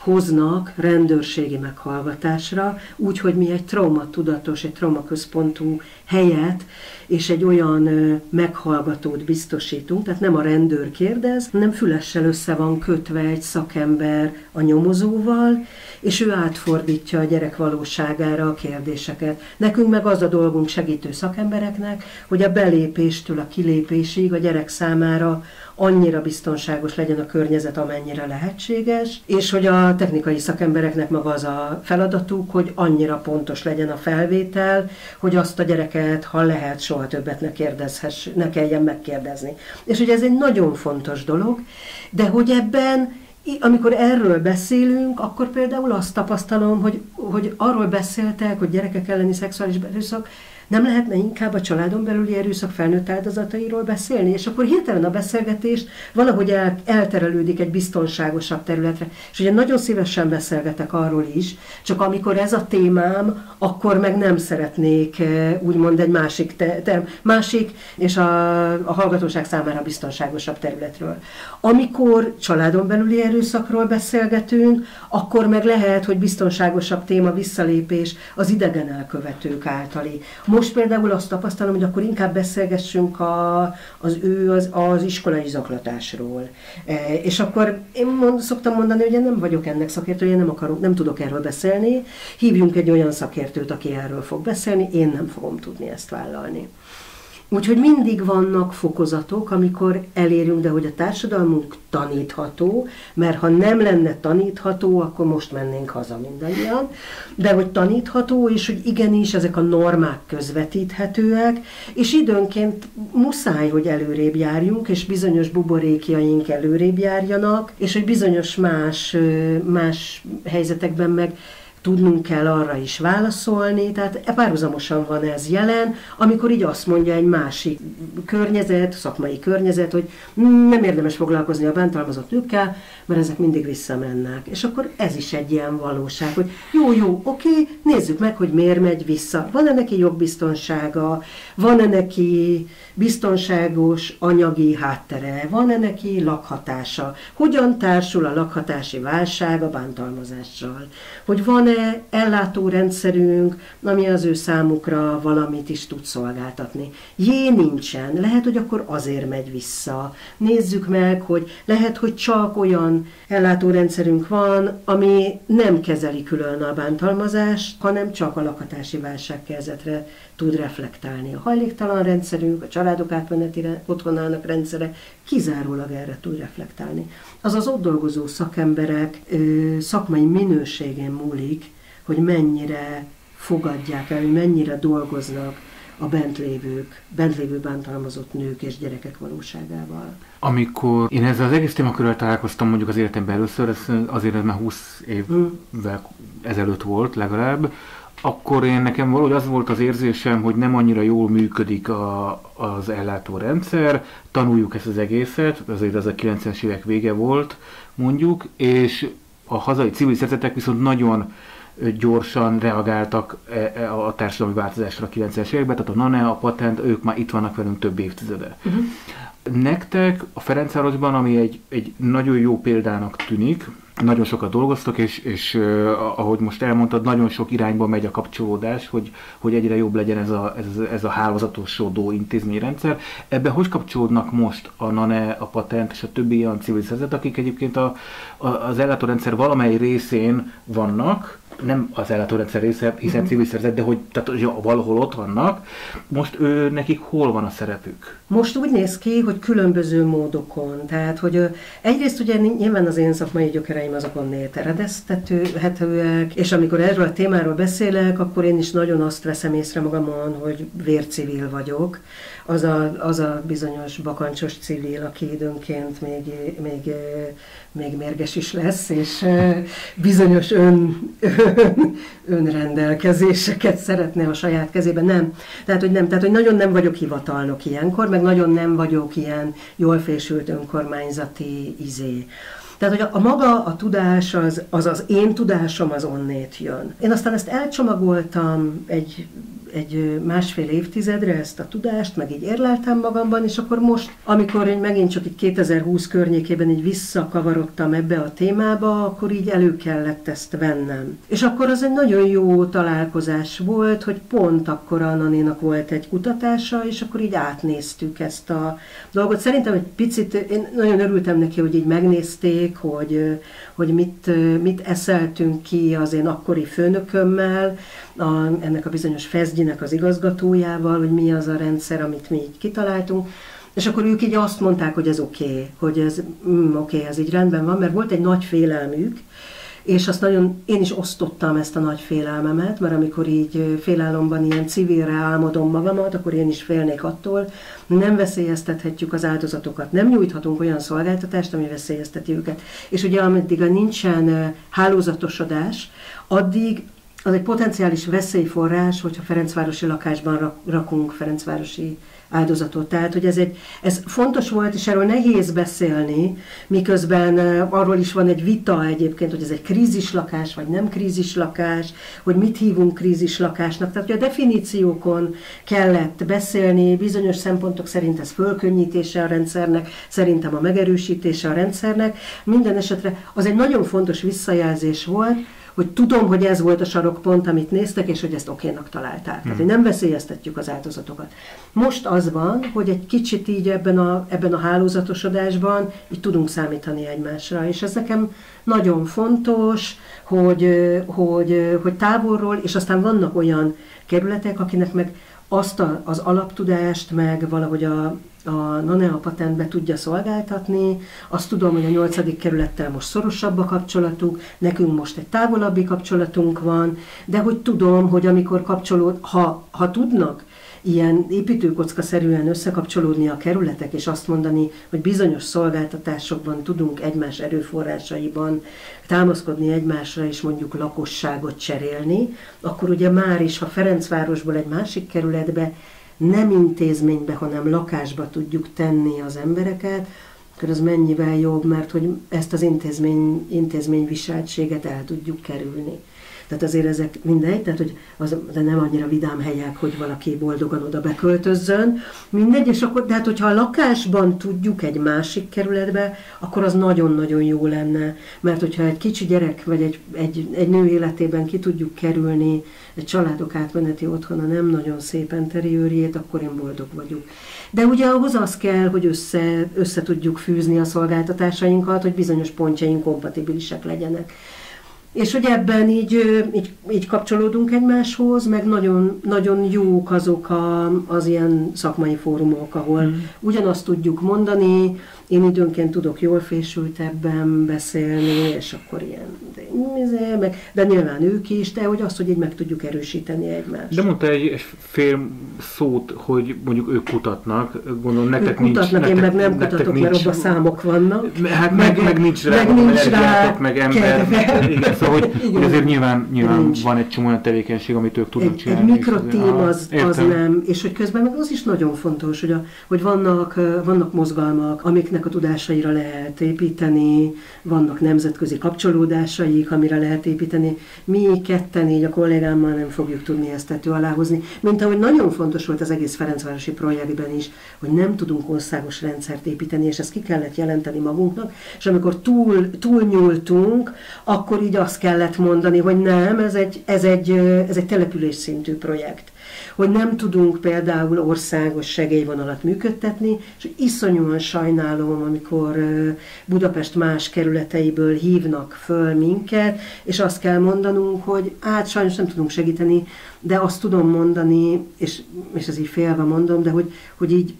hoznak rendőrségi meghallgatásra, úgyhogy mi egy traumatudatos, egy traumaközpontú helyet és egy olyan ö, meghallgatót biztosítunk, tehát nem a rendőr kérdez, hanem fülessel össze van kötve egy szakember a nyomozóval, és ő átfordítja a gyerek valóságára a kérdéseket. Nekünk meg az a dolgunk segítő szakembereknek, hogy a belépéstől a kilépésig a gyerek számára annyira biztonságos legyen a környezet, amennyire lehetséges, és hogy a technikai szakembereknek maga az a feladatuk, hogy annyira pontos legyen a felvétel, hogy azt a gyereket, ha lehet, soha többet ne, kérdezhess, ne kelljen megkérdezni. És hogy ez egy nagyon fontos dolog, de hogy ebben, amikor erről beszélünk, akkor például azt tapasztalom, hogy, hogy arról beszéltek, hogy gyerekek elleni szexuális erőszak, nem lehetne inkább a családon belüli erőszak felnőtt áldozatairól beszélni? És akkor hirtelen a beszélgetés valahogy el, elterelődik egy biztonságosabb területre. És ugye nagyon szívesen beszélgetek arról is, csak amikor ez a témám, akkor meg nem szeretnék úgymond egy másik, te, te, másik és a, a hallgatóság számára biztonságosabb területről. Amikor családon belüli erőszakról beszélgetünk, akkor meg lehet, hogy biztonságosabb téma visszalépés az idegen elkövetők általi. Most például azt tapasztalom, hogy akkor inkább beszélgessünk a, az ő az, az iskolai zaklatásról. E, és akkor én mond, szoktam mondani, hogy én nem vagyok ennek szakértője, nem akarok, nem tudok erről beszélni. Hívjunk egy olyan szakértőt, aki erről fog beszélni, én nem fogom tudni ezt vállalni. Úgyhogy mindig vannak fokozatok, amikor elérünk, de hogy a társadalmunk tanítható, mert ha nem lenne tanítható, akkor most mennénk haza mindannyian, de hogy tanítható, és hogy igenis ezek a normák közvetíthetőek, és időnként muszáj, hogy előrébb járjunk, és bizonyos buborékjaink előrébb járjanak, és hogy bizonyos más, más helyzetekben meg tudnunk kell arra is válaszolni, tehát párhuzamosan van ez jelen, amikor így azt mondja egy másik környezet, szakmai környezet, hogy nem érdemes foglalkozni a bántalmazott nőkkel, mert ezek mindig visszamennek. És akkor ez is egy ilyen valóság, hogy jó, jó, oké, nézzük meg, hogy miért megy vissza. Van-e neki jogbiztonsága, van-e neki biztonságos anyagi háttere, van-e neki lakhatása, hogyan társul a lakhatási válság a bántalmazással, hogy van van-e ellátórendszerünk, ami az ő számukra valamit is tud szolgáltatni. Jé, nincsen. Lehet, hogy akkor azért megy vissza. Nézzük meg, hogy lehet, hogy csak olyan ellátórendszerünk van, ami nem kezeli külön a bántalmazást, hanem csak a lakhatási válságkezetre tud reflektálni. A hajléktalan rendszerünk, a családok átmeneti otthonának rendszere kizárólag erre tud reflektálni. Azaz ott dolgozó szakemberek szakmai minőségén múlik, hogy mennyire fogadják el, hogy mennyire dolgoznak a bentlévők, bentlévő bántalmazott nők és gyerekek valóságával. Amikor én ezzel az egész témakörrel találkoztam mondjuk az életemben először, ez azért ez már húsz évvel ezelőtt volt legalább, akkor én nekem valahogy az volt az érzésem, hogy nem annyira jól működik a, az ellátórendszer, tanuljuk ezt az egészet, azért az a kilencvenes évek vége volt, mondjuk, és a hazai civil szervezetek viszont nagyon gyorsan reagáltak a társadalmi változásra a kilencvenes években, tehát a NANE, a patent, ők már itt vannak velünk több évtizede. Uh-huh. Nektek a Ferencvárosban, ami egy, egy nagyon jó példának tűnik, nagyon sokat dolgoztok, és, és ahogy most elmondtad, nagyon sok irányba megy a kapcsolódás, hogy, hogy egyre jobb legyen ez a, ez, ez a hálózatosodó intézményrendszer. Ebben hogy kapcsolódnak most a NANE, a patent és a többi ilyen civil szervezet, akik egyébként a, a, az ellátórendszer valamely részén vannak, nem az ellátórendszer része, hiszen civil szervezet, de hogy tehát, ja, valahol ott vannak. Most ő, nekik hol van a szerepük? Most úgy néz ki, hogy különböző módokon. Tehát, hogy egyrészt ugye nyilván az én szakmai gyökereim azok onnét eredeztethetőek, és amikor erről a témáról beszélek, akkor én is nagyon azt veszem észre magamon, hogy vércivil vagyok. Az a, az a bizonyos bakancsos civil, aki időnként még, még, még mérges is lesz, és bizonyos ön, ön, önrendelkezéseket szeretne a saját kezében. Nem. Tehát, hogy nem. Tehát, hogy nagyon nem vagyok hivatalnok ilyenkor, meg nagyon nem vagyok ilyen jól fésült önkormányzati izé. Tehát, hogy a, a maga a tudás, az, az az én tudásom az onnét jön. Én aztán ezt elcsomagoltam egy... egy másfél évtizedre ezt a tudást, meg így érleltem magamban, és akkor most, amikor én megint csak itt kétezer-húsz környékében így visszakavarodtam ebbe a témába, akkor így elő kellett ezt vennem. És akkor az egy nagyon jó találkozás volt, hogy pont akkor a NANE-nak volt egy kutatása, és akkor így átnéztük ezt a dolgot. Szerintem egy picit, én nagyon örültem neki, hogy így megnézték, hogy, hogy mit, mit eszeltünk ki az én akkori főnökömmel, a, ennek a bizonyos FESZGYI-nek az igazgatójával, hogy mi az a rendszer, amit mi így kitaláltunk. És akkor ők így azt mondták, hogy ez oké, okay, hogy ez mm, oké, okay, ez így rendben van, mert volt egy nagy félelmük, és azt nagyon, én is osztottam ezt a nagy félelmemet, mert amikor így félálomban ilyen civilre álmodom magamat, akkor én is félnék attól, nem veszélyeztethetjük az áldozatokat, nem nyújthatunk olyan szolgáltatást, ami veszélyezteti őket. És ugye ameddig nincsen hálózatosodás, addig az egy potenciális veszélyforrás, hogyha Ferencvárosi lakásban rakunk Ferencvárosi áldozatot. Tehát, hogy ez, egy, ez fontos volt, és erről nehéz beszélni, miközben arról is van egy vita egyébként, hogy ez egy krízislakás, vagy nem krízislakás, hogy mit hívunk krízislakásnak. Tehát, hogy a definíciókon kellett beszélni, bizonyos szempontok szerint ez fölkönnyítése a rendszernek, szerintem a megerősítése a rendszernek. Minden esetre az egy nagyon fontos visszajelzés volt, hogy tudom, hogy ez volt a sarokpont, amit néztek, és hogy ezt okénak találták. Hmm. Tehát, hogy nem veszélyeztetjük az áldozatokat. Most az van, hogy egy kicsit így ebben a, ebben a hálózatosodásban így tudunk számítani egymásra, és ez nekem nagyon fontos, hogy, hogy, hogy távolról, és aztán vannak olyan kerületek, akinek meg azt a, az alaptudást, meg valahogy a a NANE a patentbe tudja szolgáltatni, azt tudom, hogy a nyolcadik kerülettel most szorosabb a kapcsolatuk, nekünk most egy távolabbi kapcsolatunk van, de hogy tudom, hogy amikor kapcsolód, ha, ha tudnak ilyen építőkocka-szerűen összekapcsolódni a kerületek, és azt mondani, hogy bizonyos szolgáltatásokban tudunk egymás erőforrásaiban támaszkodni egymásra, és mondjuk lakosságot cserélni, akkor ugye már is, ha Ferencvárosból egy másik kerületbe nem intézménybe, hanem lakásba tudjuk tenni az embereket, akkor az mennyivel jobb, mert hogy ezt az intézmény, intézményviseltséget el tudjuk kerülni. Tehát azért ezek mindegy, tehát hogy az, de nem annyira vidám helyek, hogy valaki boldogan oda beköltözzön. Mindegy, és akkor, de hát hogyha a lakásban tudjuk egy másik kerületbe, akkor az nagyon-nagyon jó lenne. Mert hogyha egy kicsi gyerek, vagy egy, egy, egy nő életében ki tudjuk kerülni egy családok átmeneti otthona nem nagyon szépen teri őrjét, akkor én boldog vagyok. De ugye ahhoz az kell, hogy össze, össze tudjuk fűzni a szolgáltatásainkat, hogy bizonyos pontjaink kompatibilisek legyenek. És hogy ebben így, így, így kapcsolódunk egymáshoz, meg nagyon, nagyon jók azok a, az ilyen szakmai fórumok, ahol mm. ugyanazt tudjuk mondani, én időnként tudok jól fésültebben beszélni, és akkor ilyen, de, de nyilván ők is, de hogy azt, hogy így meg tudjuk erősíteni egymást. De mondta egy, egy fél szót, hogy mondjuk ők kutatnak, gondolom nektek nincs... kutatnak, én meg nem kutatok, mert abban számok vannak. Hát meg, meg nincs rá, meg nincs rá, meg ember, igen, szóval hogy, hogy azért nyilván, nyilván van egy csomó olyan tevékenység, amit ők tudnak egy, csinálni. Egy mikrotím az, az nem, és hogy közben meg az is nagyon fontos, hogy, a, hogy vannak, vannak mozgalmak, amiknek a tudásaira lehet építeni, vannak nemzetközi kapcsolódásaik, amire lehet építeni. Mi ketten így a kollégámmal nem fogjuk tudni ezt tető alá hozni. Mint ahogy nagyon fontos volt az egész Ferencvárosi projektben is, hogy nem tudunk országos rendszert építeni, és ezt ki kellett jelenteni magunknak, és amikor túl, túl nyúltunk, akkor így azt kellett mondani, hogy nem, ez egy, ez egy, ez egy település szintű projekt. Hogy nem tudunk például országos segélyvonalat működtetni, és iszonyúan sajnálom, amikor Budapest más kerületeiből hívnak föl minket, és azt kell mondanunk, hogy hát sajnos nem tudunk segíteni, de azt tudom mondani, és, és ez így félve mondom, de hogy, hogy így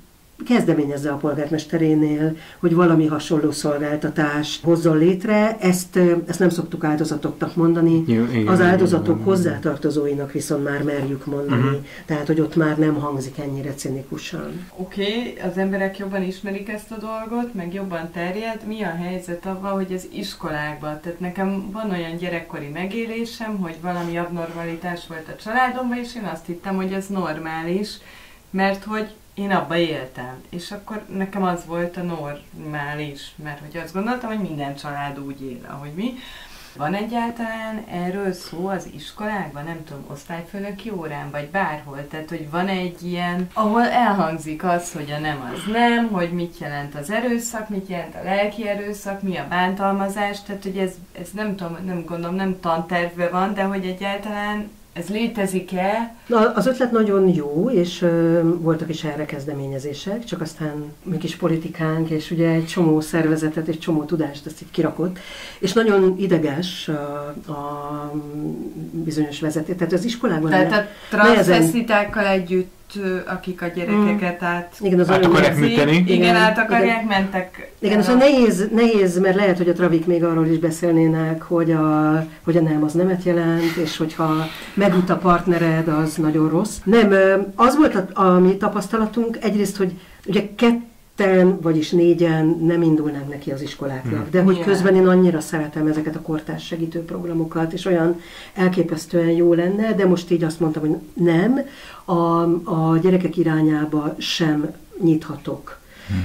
kezdeményezze a polgármesterénél, hogy valami hasonló szolgáltatás hozzon létre. Ezt, ezt nem szoktuk áldozatoknak mondani. Jó, igen, az áldozatok igen, hozzátartozóinak viszont már merjük mondani. Uh-huh. Tehát, hogy ott már nem hangzik ennyire cinikusan. Oké, okay, az emberek jobban ismerik ezt a dolgot, meg jobban terjed. Mi a helyzet avval, hogy az iskolákban? Tehát nekem van olyan gyerekkori megélésem, hogy valami abnormalitás volt a családomban, és én azt hittem, hogy ez normális, mert hogy én abba éltem, és akkor nekem az volt a normális, mert hogy azt gondoltam, hogy minden család úgy él, ahogy mi. Van egyáltalán erről szó az iskolákban, nem tudom, osztályfőnöki órán, vagy bárhol, tehát hogy van egy ilyen, ahol elhangzik az, hogy a nem az nem, hogy mit jelent az erőszak, mit jelent a lelki erőszak, mi a bántalmazás, tehát hogy ez, ez nem tudom, nem gondolom, nem tantervben van, de hogy egyáltalán ez létezik-e? Na, az ötlet nagyon jó, és ö, voltak is erre kezdeményezések, csak aztán mi kis politikánk, és ugye egy csomó szervezetet, egy csomó tudást ezt így kirakott, és nagyon ideges a, a bizonyos vezető. Tehát az iskolákban... Tehát a transzvesztitákkal együtt, akik a gyerekeket mm. át, igen, az át akarják műteni. Igen, igen, át akarják, igen. mentek. Igen, az nehéz, nehéz, mert lehet, hogy a travik még arról is beszélnének, hogy a, hogy a nem az nemet jelent, és hogyha megüt a partnered, az nagyon rossz. Nem, az volt a, a mi tapasztalatunk egyrészt, hogy ugye kettő, vagyis négyen nem indulnánk neki az iskoláknak. De hogy közben én annyira szeretem ezeket a kortárs segítő programokat, és olyan elképesztően jó lenne, de most így azt mondtam, hogy nem, a, a gyerekek irányába sem nyithatok.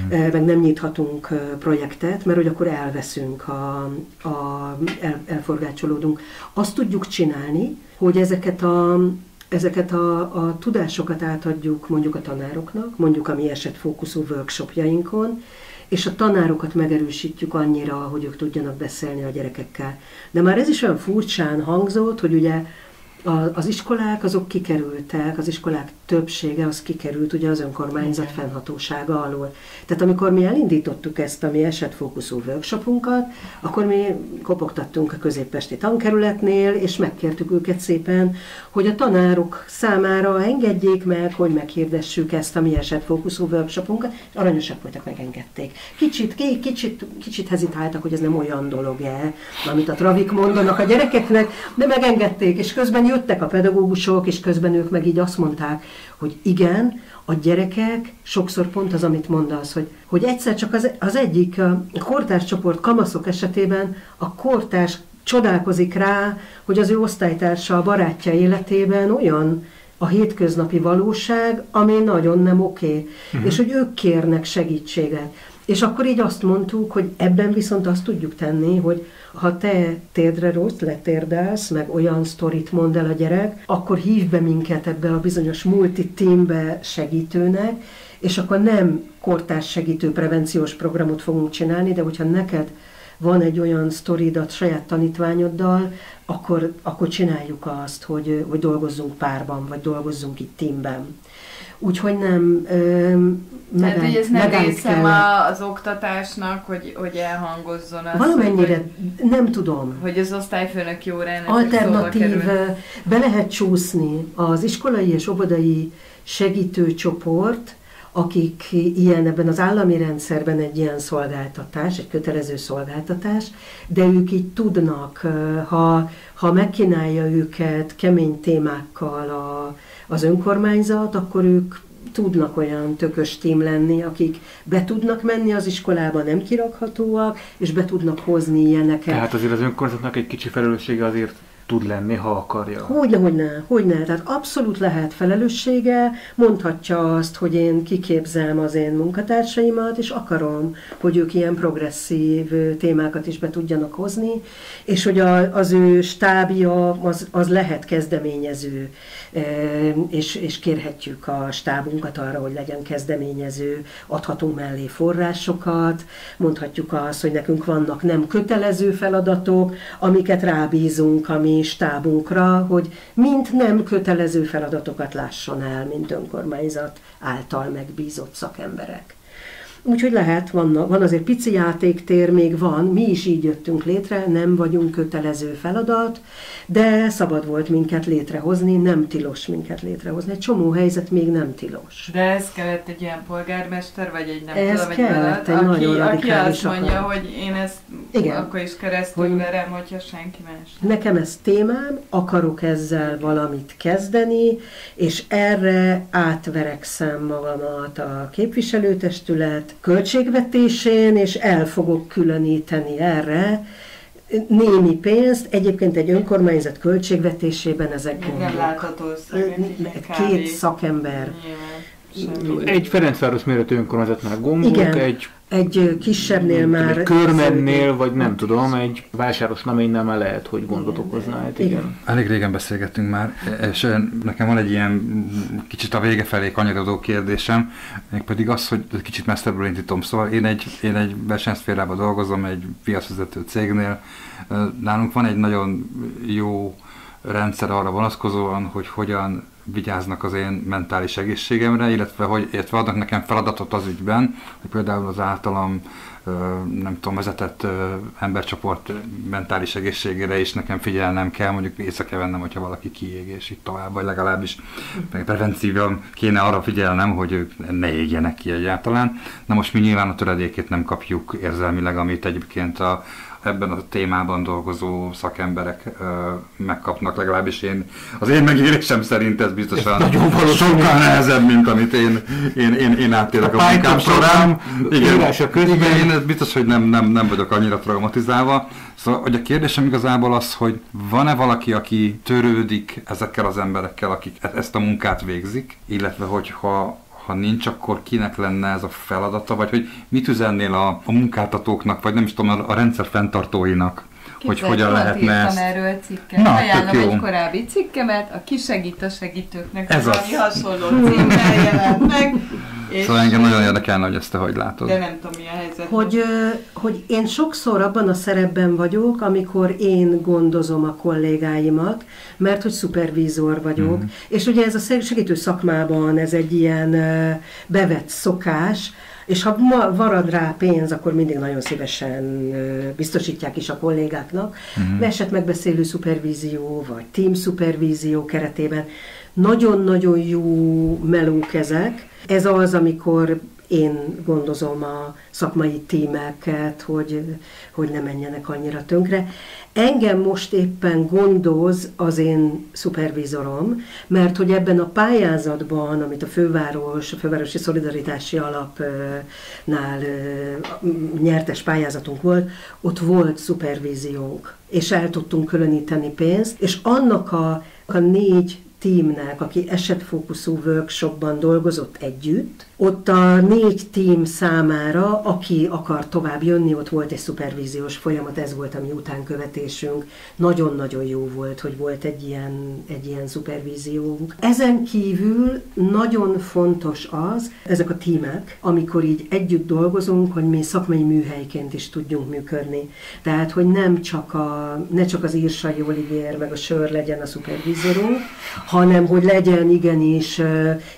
Mm. Meg nem nyithatunk projektet, mert hogy akkor elveszünk, a, a, el, elforgácsolódunk. Azt tudjuk csinálni, hogy ezeket a Ezeket a, a tudásokat átadjuk mondjuk a tanároknak, mondjuk a mi esetfókuszú workshopjainkon, és a tanárokat megerősítjük annyira, hogy ők tudjanak beszélni a gyerekekkel. De már ez is olyan furcsán hangzott, hogy ugye az iskolák azok kikerültek, az iskolák többsége az kikerült ugye az önkormányzat fennhatósága alól. Tehát amikor mi elindítottuk ezt a mi esetfókuszú workshopunkat, akkor mi kopogtattunk a középpesti tankerületnél, és megkértük őket szépen, hogy a tanárok számára engedjék meg, hogy meghirdessük ezt a mi esetfókuszú workshopunkat, és aranyosak voltak, megengedték. Kicsit, ki, kicsit, kicsit hezitáltak, hogy ez nem olyan dolog-e, amit a travik mondanak a gyerekeknek, de megengedték, és közben jöttek a pedagógusok, és közben ők meg így azt mondták, hogy igen, a gyerekek sokszor pont az, amit mondasz, hogy, hogy egyszer csak az, az egyik a kortárs csoport kamaszok esetében a kortárs csodálkozik rá, hogy az ő osztálytársa, a barátja életében olyan a hétköznapi valóság, ami nagyon nem oké, okay, uh-huh. és hogy ők kérnek segítséget. És akkor így azt mondtuk, hogy ebben viszont azt tudjuk tenni, hogy ha te térdre rósz, letérdelsz, meg olyan sztorit mond el a gyerek, akkor hívj be minket ebbe a bizonyos multi-teambe segítőnek, és akkor nem kortárs segítő prevenciós programot fogunk csinálni, de hogyha neked van egy olyan sztoridat saját tanítványoddal, akkor, akkor csináljuk azt, hogy, hogy dolgozzunk párban, vagy dolgozzunk itt teamben. Úgyhogy nem... Tehát, hogy ez nem részem kell az oktatásnak, hogy, hogy elhangozzon azt. Valamennyire, hogy, nem tudom. Hogy az osztályfőnöki órának alternatív, be lehet csúszni az iskolai és óvodai segítőcsoport, akik ilyen ebben az állami rendszerben egy ilyen szolgáltatás, egy kötelező szolgáltatás, de ők így tudnak, ha, ha megkínálja őket kemény témákkal a, az önkormányzat, akkor ők tudnak olyan tökös tím lenni, akik be tudnak menni az iskolába, nem kirakhatóak, és be tudnak hozni ilyeneket. Tehát azért az önkormányzatnak egy kicsi felelőssége azért tud lenni, ha akarja. Hogyne, hogyne, hogyne. Tehát abszolút lehet felelőssége, mondhatja azt, hogy én kiképzelem az én munkatársaimat, és akarom, hogy ők ilyen progresszív témákat is be tudjanak hozni, és hogy a, az ő stábja, az, az lehet kezdeményező, és, és kérhetjük a stábunkat arra, hogy legyen kezdeményező, adhatunk mellé forrásokat, mondhatjuk azt, hogy nekünk vannak nem kötelező feladatok, amiket rábízunk a mi stábunkra, hogy mint nem kötelező feladatokat lásson el, mint önkormányzat által megbízott szakemberek. Úgyhogy lehet, van, van azért pici játéktér, még van, mi is így jöttünk létre, nem vagyunk kötelező feladat, de szabad volt minket létrehozni, nem tilos minket létrehozni. Egy csomó helyzet még nem tilos. De ez kellett egy ilyen polgármester, vagy egy nem ez tudom, kellett, veled, egy aki, aki azt mondja, akar. Hogy én ezt igen. Akkor is keresztül hogy verem, hogyha senki más. Nekem ez témám, akarok ezzel valamit kezdeni, és erre átverekszem magamat a képviselőtestület költségvetésén, és el fogok különíteni erre némi pénzt. Egyébként egy önkormányzat költségvetésében ezek gondolok. Nem látható két szakember. Nyilván, egy Ferencváros méretű önkormányzatnál gombok, igen, egy, egy kisebbnél már... Egy körmennél, vagy nem tudom, egy vásáros naménynál már lehet, hogy gondot okozná. Igen. Igen. Elég régen beszélgettünk már, és nekem van egy ilyen kicsit a vége felé kanyarodó kérdésem, pedig az, hogy kicsit messzebbről indítom. Szóval én egy, én egy versenyszférában dolgozom, egy piacvezető cégnél. Nálunk van egy nagyon jó rendszer arra vonatkozóan, hogy hogyan vigyáznak az én mentális egészségemre, illetve, hogy, illetve adnak nekem feladatot az ügyben, hogy például az általam nem tudom, vezetett embercsoport mentális egészségére is nekem figyelnem kell, mondjuk észre kell vennem, hogyha valaki kiég, és így tovább, vagy legalábbis prevencióval kéne arra figyelnem, hogy ők ne égjenek ki egyáltalán. Na most mi nyilván a töredékét nem kapjuk érzelmileg, amit egyébként a ebben a témában dolgozó szakemberek ö, megkapnak, legalábbis én. Az én megérésem szerint ez biztosan sokkal nehezebb, mint amit én, én, én, én áttérek a, a munkám során. Igen, én ez biztos, hogy nem, nem, nem vagyok annyira traumatizálva. Szóval hogy a kérdésem igazából az, hogy van-e valaki, aki törődik ezekkel az emberekkel, akik ezt a munkát végzik, illetve hogyha ha nincs, akkor kinek lenne ez a feladata, vagy hogy mit üzennél a, a munkáltatóknak, vagy nem is tudom, a rendszer fenntartóinak, képzeld, hogy hogyan lehetne ezt. Erről a cikket. Na, ajánlom egy korábbi cikkemet, a kisegít a segítőknek, ez ami hasonló címmel jelent meg. Szóval engem nagyon érdekelne, hogy ezt te hogy látod. De nem tudom, mi a helyzet. Hogy, hogy én sokszor abban a szerepben vagyok, amikor én gondozom a kollégáimat, mert hogy szupervízor vagyok. Mm. És ugye ez a segítő szakmában ez egy ilyen bevett szokás, és ha marad rá pénz, akkor mindig nagyon szívesen biztosítják is a kollégáknak. Mm. Esett megbeszélő szupervízió, vagy team szupervízió keretében. Nagyon-nagyon jó melók ezek. Ez az, amikor én gondozom a szakmai tímeket, hogy, hogy ne menjenek annyira tönkre. Engem most éppen gondoz az én szupervízorom, mert hogy ebben a pályázatban, amit a főváros, a Fővárosi Szolidaritási Alapnál nyertes pályázatunk volt, ott volt szupervíziónk, és el tudtunk különíteni pénzt, és annak a, a négy teamnek, aki esetfókuszú workshopban dolgozott együtt, ott a négy team számára, aki akar tovább jönni, ott volt egy szupervíziós folyamat, ez volt a mi utánkövetésünk. Nagyon-nagyon jó volt, hogy volt egy ilyen, egy ilyen szupervíziónk. Ezen kívül nagyon fontos az, ezek a teamek, amikor így együtt dolgozunk, hogy mi szakmai műhelyként is tudjunk működni. Tehát, hogy nem csak a, ne csak az írsai Olivér meg a sör legyen a szupervíziórunk, hanem hogy legyen igenis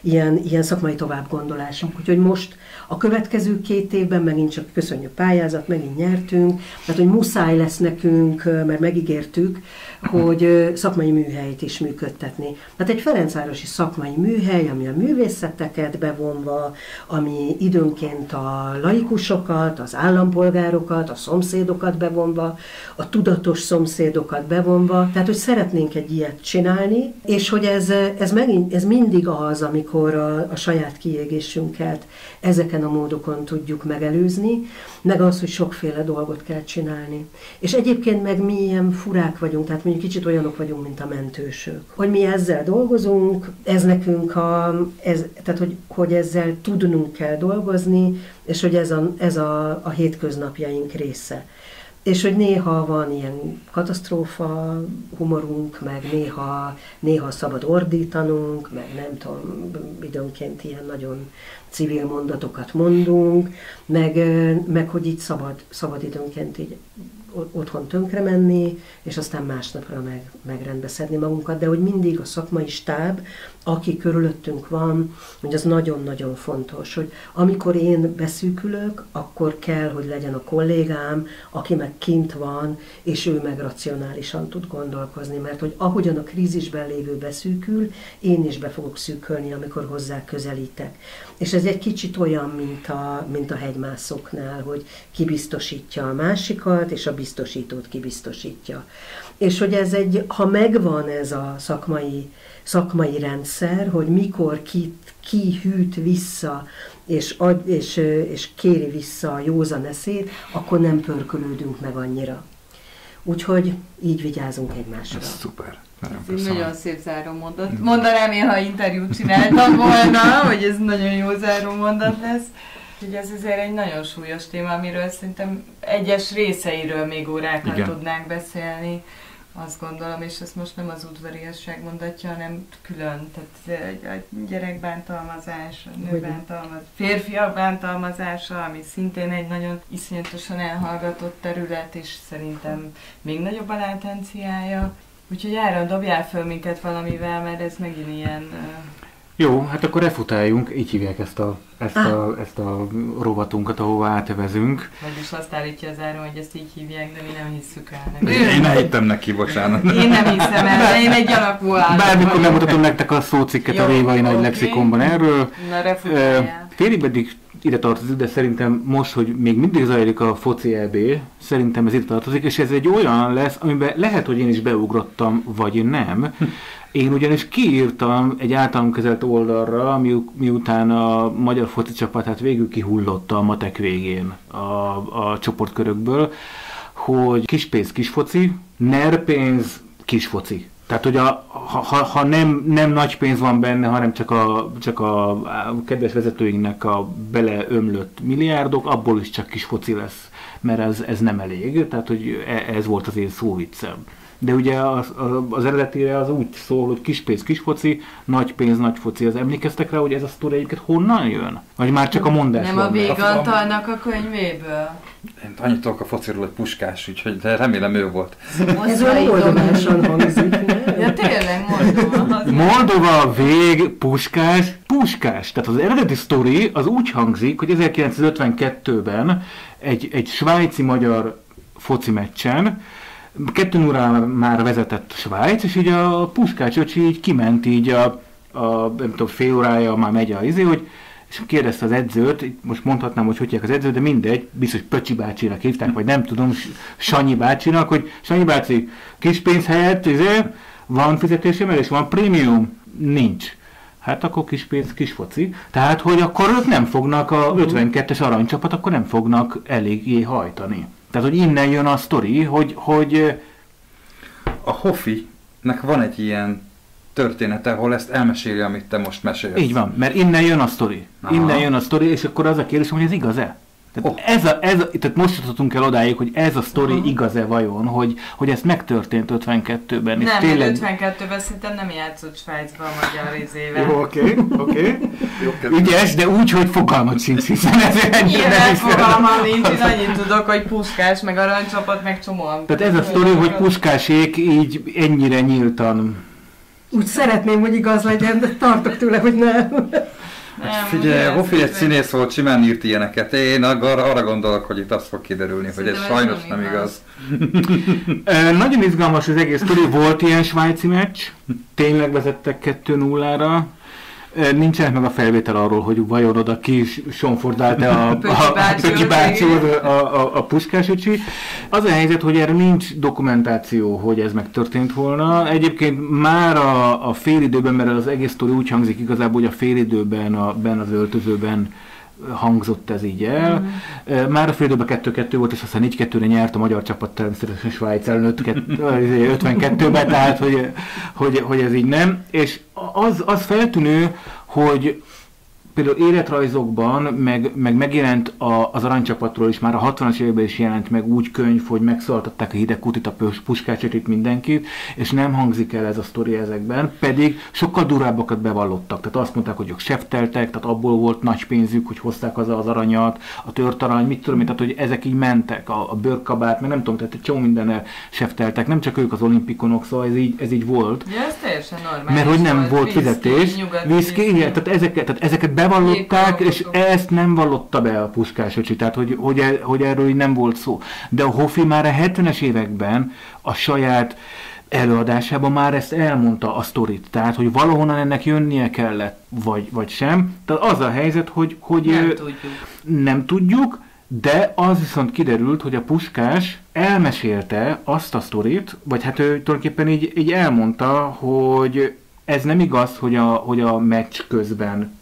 ilyen, ilyen szakmai továbbgondolás. Úgyhogy most a következő két évben megint csak köszönjük pályázat, megint nyertünk, tehát hogy muszáj lesz nekünk, mert megígértük, hogy szakmai műhelyt is működtetni. Tehát egy ferencvárosi szakmai műhely, ami a művészeteket bevonva, ami időnként a laikusokat, az állampolgárokat, a szomszédokat bevonva, a tudatos szomszédokat bevonva, tehát hogy szeretnénk egy ilyet csinálni, és hogy ez, ez, megint, ez mindig az, amikor a, a saját kiégésünket ezeken a módokon tudjuk megelőzni, meg az, hogy sokféle dolgot kell csinálni. És egyébként meg mi ilyen furák vagyunk, tehát mondjuk kicsit olyanok vagyunk, mint a mentősök. Hogy mi ezzel dolgozunk, ez nekünk a, ez, tehát hogy, hogy ezzel tudnunk kell dolgozni, és hogy ez a, ez a, a hétköznapjaink része. És hogy néha van ilyen katasztrófa humorunk, meg néha, néha szabad ordítanunk, meg nem tudom, időnként ilyen nagyon civil mondatokat mondunk, meg, meg hogy így szabad, szabad időnként így otthon tönkre menni, és aztán másnapra meg, megrendbe szedni magunkat, de hogy mindig a szakmai stáb, aki körülöttünk van, hogy az nagyon-nagyon fontos, hogy amikor én beszűkülök, akkor kell, hogy legyen a kollégám, aki meg kint van, és ő meg racionálisan tud gondolkozni, mert hogy ahogyan a krízisben lévő beszűkül, én is be fogok szűkölni, amikor hozzá közelítek. És ez egy kicsit olyan, mint a, mint a hegymászoknál, hogy kibiztosítja a másikat, és a biztosítót kibiztosítja. És hogy ez egy, ha megvan ez a szakmai, szakmai rendszer, hogy mikor ki, ki hűt vissza, és, ad, és, és kéri vissza a józan eszét, akkor nem pörkölődünk meg annyira. Úgyhogy így vigyázunk egymásra. Ez szuper. Ez egy nagyon szép záró mondat. Mondanám én, ha interjút csináltam volna, hogy ez nagyon jó záró mondat lesz. Úgyhogy ez azért egy nagyon súlyos téma, amiről szerintem egyes részeiről még órákat tudnánk beszélni. Azt gondolom, és ezt most nem az udvariasság mondatja, hanem külön. Tehát a gyerekbántalmazás, a nőbántalmazás, férfiak bántalmazása, ami szintén egy nagyon iszonyatosan elhallgatott terület, és szerintem még nagyobb a látenciája. Úgyhogy áron dobjál föl minket valamivel, mert ez megint ilyen... Jó, hát akkor refutáljunk, így hívják ezt a, ezt a, ezt a rovatunkat, ahová átvezünk. Vagyis azt állítja az áron, hogy ezt így hívják, de mi nem hisszük el. Én elhittem neki, bocsánat. Én nem hiszem el, de én egy alakú állom. Bármikor megmutatom nektek a szócikket a Révai Nagy Lexikonban erről. Na, refutáljál. Téli pedig ide tartozik, de szerintem most, hogy még mindig zajlik a foci é bé, szerintem ez ide tartozik, és ez egy olyan lesz, amiben lehet, hogy én is beugrottam, vagy nem. Én ugyanis kiírtam egy általam kezelt oldalra, mi, miután a magyar foci csapat hát végül kihullott a matek végén a, a csoportkörökből, hogy kis pénz, kis foci, ner pénz, kis foci. Tehát, hogy a, ha, ha nem, nem nagy pénz van benne, hanem csak a, csak a, a kedves vezetőinknek a beleömlött milliárdok, abból is csak kis foci lesz, mert ez, ez nem elég. Tehát, hogy ez volt az én szóviccem. De ugye az, az eredetire az úgy szól, hogy kis pénz, kis foci, nagy pénz, nagy foci. Az emlékeztek rá, hogy ez a sztori egyébként honnan jön? Vagy már csak a mondás? Nem a Végh Antalnak a könyvéből. Én annyit tudok a fociról, hogy Puskás, úgyhogy de remélem ő volt. Ez olyan oldomáson hangzik. Ja tényleg, Moldova. Moldova, Végh, Puskás, Puskás. Tehát az eredeti sztori az úgy hangzik, hogy ezerkilencszázötvenkettőben egy, egy svájci-magyar foci meccsen kettő óra már vezetett Svájc, és így a Puskás öcsi így kiment így a, a nem tudom, fél órája már megy a izé, hogy és kérdezte az edzőt, most mondhatnám, hogy hogy hívják az edzőt, de mindegy, biztos Pöcsi bácsinak hívták, vagy nem tudom, Sanyi bácsinak, hogy Sanyi bácsi, kis pénz helyett izé, van fizetésemelés, van prémium? Nincs. Hát akkor kis pénz, kis foci. Tehát, hogy akkor ők nem fognak, a ötvenkettes aranycsapat akkor nem fognak eléggé hajtani. Tehát, hogy innen jön a sztori, hogy, hogy... A Hofinek van egy ilyen története, ahol ezt elmeséli, amit te most mesélsz. Így van, mert innen jön a sztori. Aha. Innen jön a sztori, és akkor az a kérdés, hogy ez igaz-e? Tehát, oh. ez a, ez a, tehát most jutottunk el odáig, hogy ez a sztori uh-huh. igaz-e vajon, hogy, hogy ez megtörtént ötvenkettőben. Nem, tényleg... ötvenkettőben szerintem nem játszott Svájcban magyar izével. Jó, oké, oké. Ügyes, de úgy, hogy fogalmat sincs, hiszen ez nyilván fogalmam nincs, én annyit tudok, hogy Puskás, meg aranycsapat, meg csomóan. Tehát ez a sztori, hogy Puskásék így ennyire nyíltan... Úgy szeretném, hogy igaz legyen, de tartok tőle, hogy nem. Hát figyelj, Hofi egy színész volt, simán írt ilyeneket. Én arra, arra gondolok, hogy itt azt fog kiderülni, hogy ez sajnos nem igaz. Nagyon izgalmas az egész sztori. Volt ilyen svájci meccs, tényleg vezettek kettő nullára. Nincsenek meg a felvétel arról, hogy vajon oda ki is sonfordált-e a Pöki bácsi, a, a, a Puskás öcsi. Az a helyzet, hogy erre nincs dokumentáció, hogy ez megtörtént volna. Egyébként már a, a félidőben, mert az egész sztori úgy hangzik igazából, hogy a félidőben, a, ben az öltözőben hangzott ez így el. Mm. Már a félidőben kettő kettő volt, és aztán négy kettőre nyert a magyar csapat természetesen Svájc ellen ötvenkettőben, tehát hogy, hogy, hogy ez így nem. És az, az feltűnő, hogy például életrajzokban, meg, meg megjelent a, az aranycsapatról is, már a hatvanas években is jelent meg úgy könyv, hogy megszólaltatták a Hidegkutit, a Puskácsit, mindenkit, és nem hangzik el ez a sztori ezekben, pedig sokkal durábbakat bevallottak. Tehát azt mondták, hogy ők sefteltek, tehát abból volt nagy pénzük, hogy hozták haza az aranyat, a tört arany, mit tudom én, tehát hogy ezek így mentek, a, a bőrkabát, meg nem tudom, tehát egy csomó mindennel sefteltek, nem csak ők az olimpikonok, szóval ez így, ez így volt. Ja, ez teljesen normális. Mert hogy nem volt fizetés, viszki, tehát ezeket, tehát ezeket be vallották, és ezt nem vallotta be a Puskás öcsi, tehát hogy, hogy, el, hogy erről így nem volt szó. De a Hofi már a hetvenes években a saját előadásában már ezt elmondta, a sztorit, tehát hogy valahonnan ennek jönnie kellett, vagy, vagy sem. Tehát az a helyzet, hogy, hogy nem, ő, tudjuk. nem tudjuk, de az viszont kiderült, hogy a Puskás elmesélte azt a sztorit, vagy hát ő tulajdonképpen így, így elmondta, hogy ez nem igaz, hogy a, hogy a meccs közben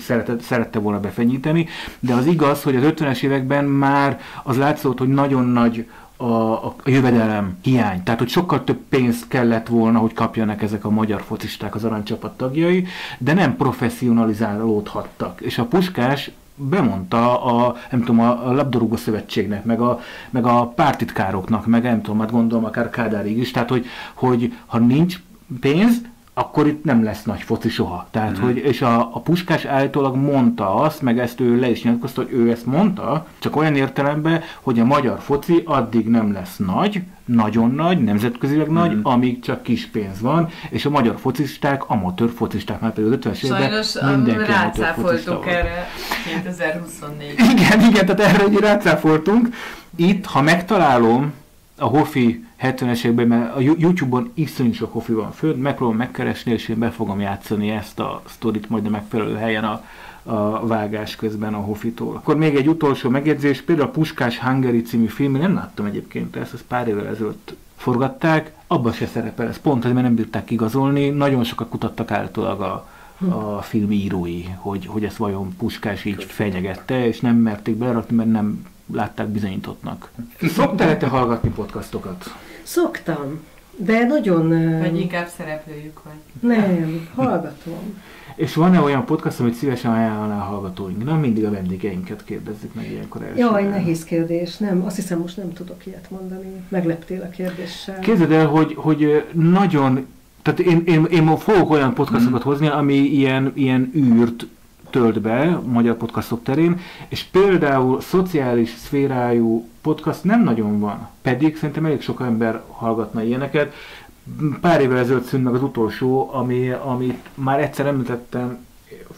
Szerette, szerette volna befenyíteni, de az igaz, hogy az ötvenes években már az látszott, hogy nagyon nagy a, a jövedelem hiány. Tehát, hogy sokkal több pénzt kellett volna, hogy kapjanak ezek a magyar focisták, az aranycsapat tagjai, de nem professzionalizálódhattak. És a Puskás bemondta a, nem tudom, a labdarúgó szövetségnek, meg a, meg a pártitkároknak, meg nem tudom, hát gondolom akár Kádárig is, tehát, hogy, hogy ha nincs pénz, akkor itt nem lesz nagy foci soha. Tehát, mm-hmm. hogy, és a, a Puskás állítólag mondta azt, meg ezt ő le is nyilatkozta, hogy ő ezt mondta, csak olyan értelemben, hogy a magyar foci addig nem lesz nagy, nagyon nagy, nemzetközileg nagy, mm-hmm. amíg csak kis pénz van, és a magyar focisták, amatőr focisták, már pedig ötvenes években mindenki amatőr focista volt. Erre kétezer-huszonnégyben. Igen, igen, tehát erre ugye rácáfoltunk. Itt, ha megtalálom a Hofi hetvenes években, mert a YouTube-on iszonyú sok Hofi van föld, megpróbálom megkeresni, és én be fogom játszani ezt a sztorit majd a megfelelő helyen a, a vágás közben a Hofitól. Akkor még egy utolsó megjegyzés, például a Puskás Hungary című film, nem láttam egyébként ezt, ezt pár évvel ezelőtt forgatták, abban se szerepel ez, pont, mert nem bírták igazolni, nagyon sokat kutattak állítólag a a film írói, hogy, hogy ezt vajon Puskás így fenyegette, és nem merték belerakni, mert nem látták bizonyítottnak. Szoktál-e te hallgatni podcastokat? Szoktam, de nagyon... Vagy inkább szereplőjük vagy. Nem, hallgatom. És van-e olyan podcast, amit szívesen ajánlanál hallgatóink? Nem mindig a vendégeinket kérdezzük meg ilyenkor elsőre. Jaj, nehéz kérdés. Nem, azt hiszem most nem tudok ilyet mondani. Megleptél a kérdéssel. Képzeld el, hogy, hogy nagyon... Tehát én, én, én fogok olyan podcastokat hozni, ami ilyen, ilyen űrt tölt be magyar podcastok terén, és például szociális szférájú podcast nem nagyon van, pedig szerintem elég sok ember hallgatna ilyeneket. Pár évvel ezelőtt szűnt meg az utolsó, ami, amit már egyszer említettem,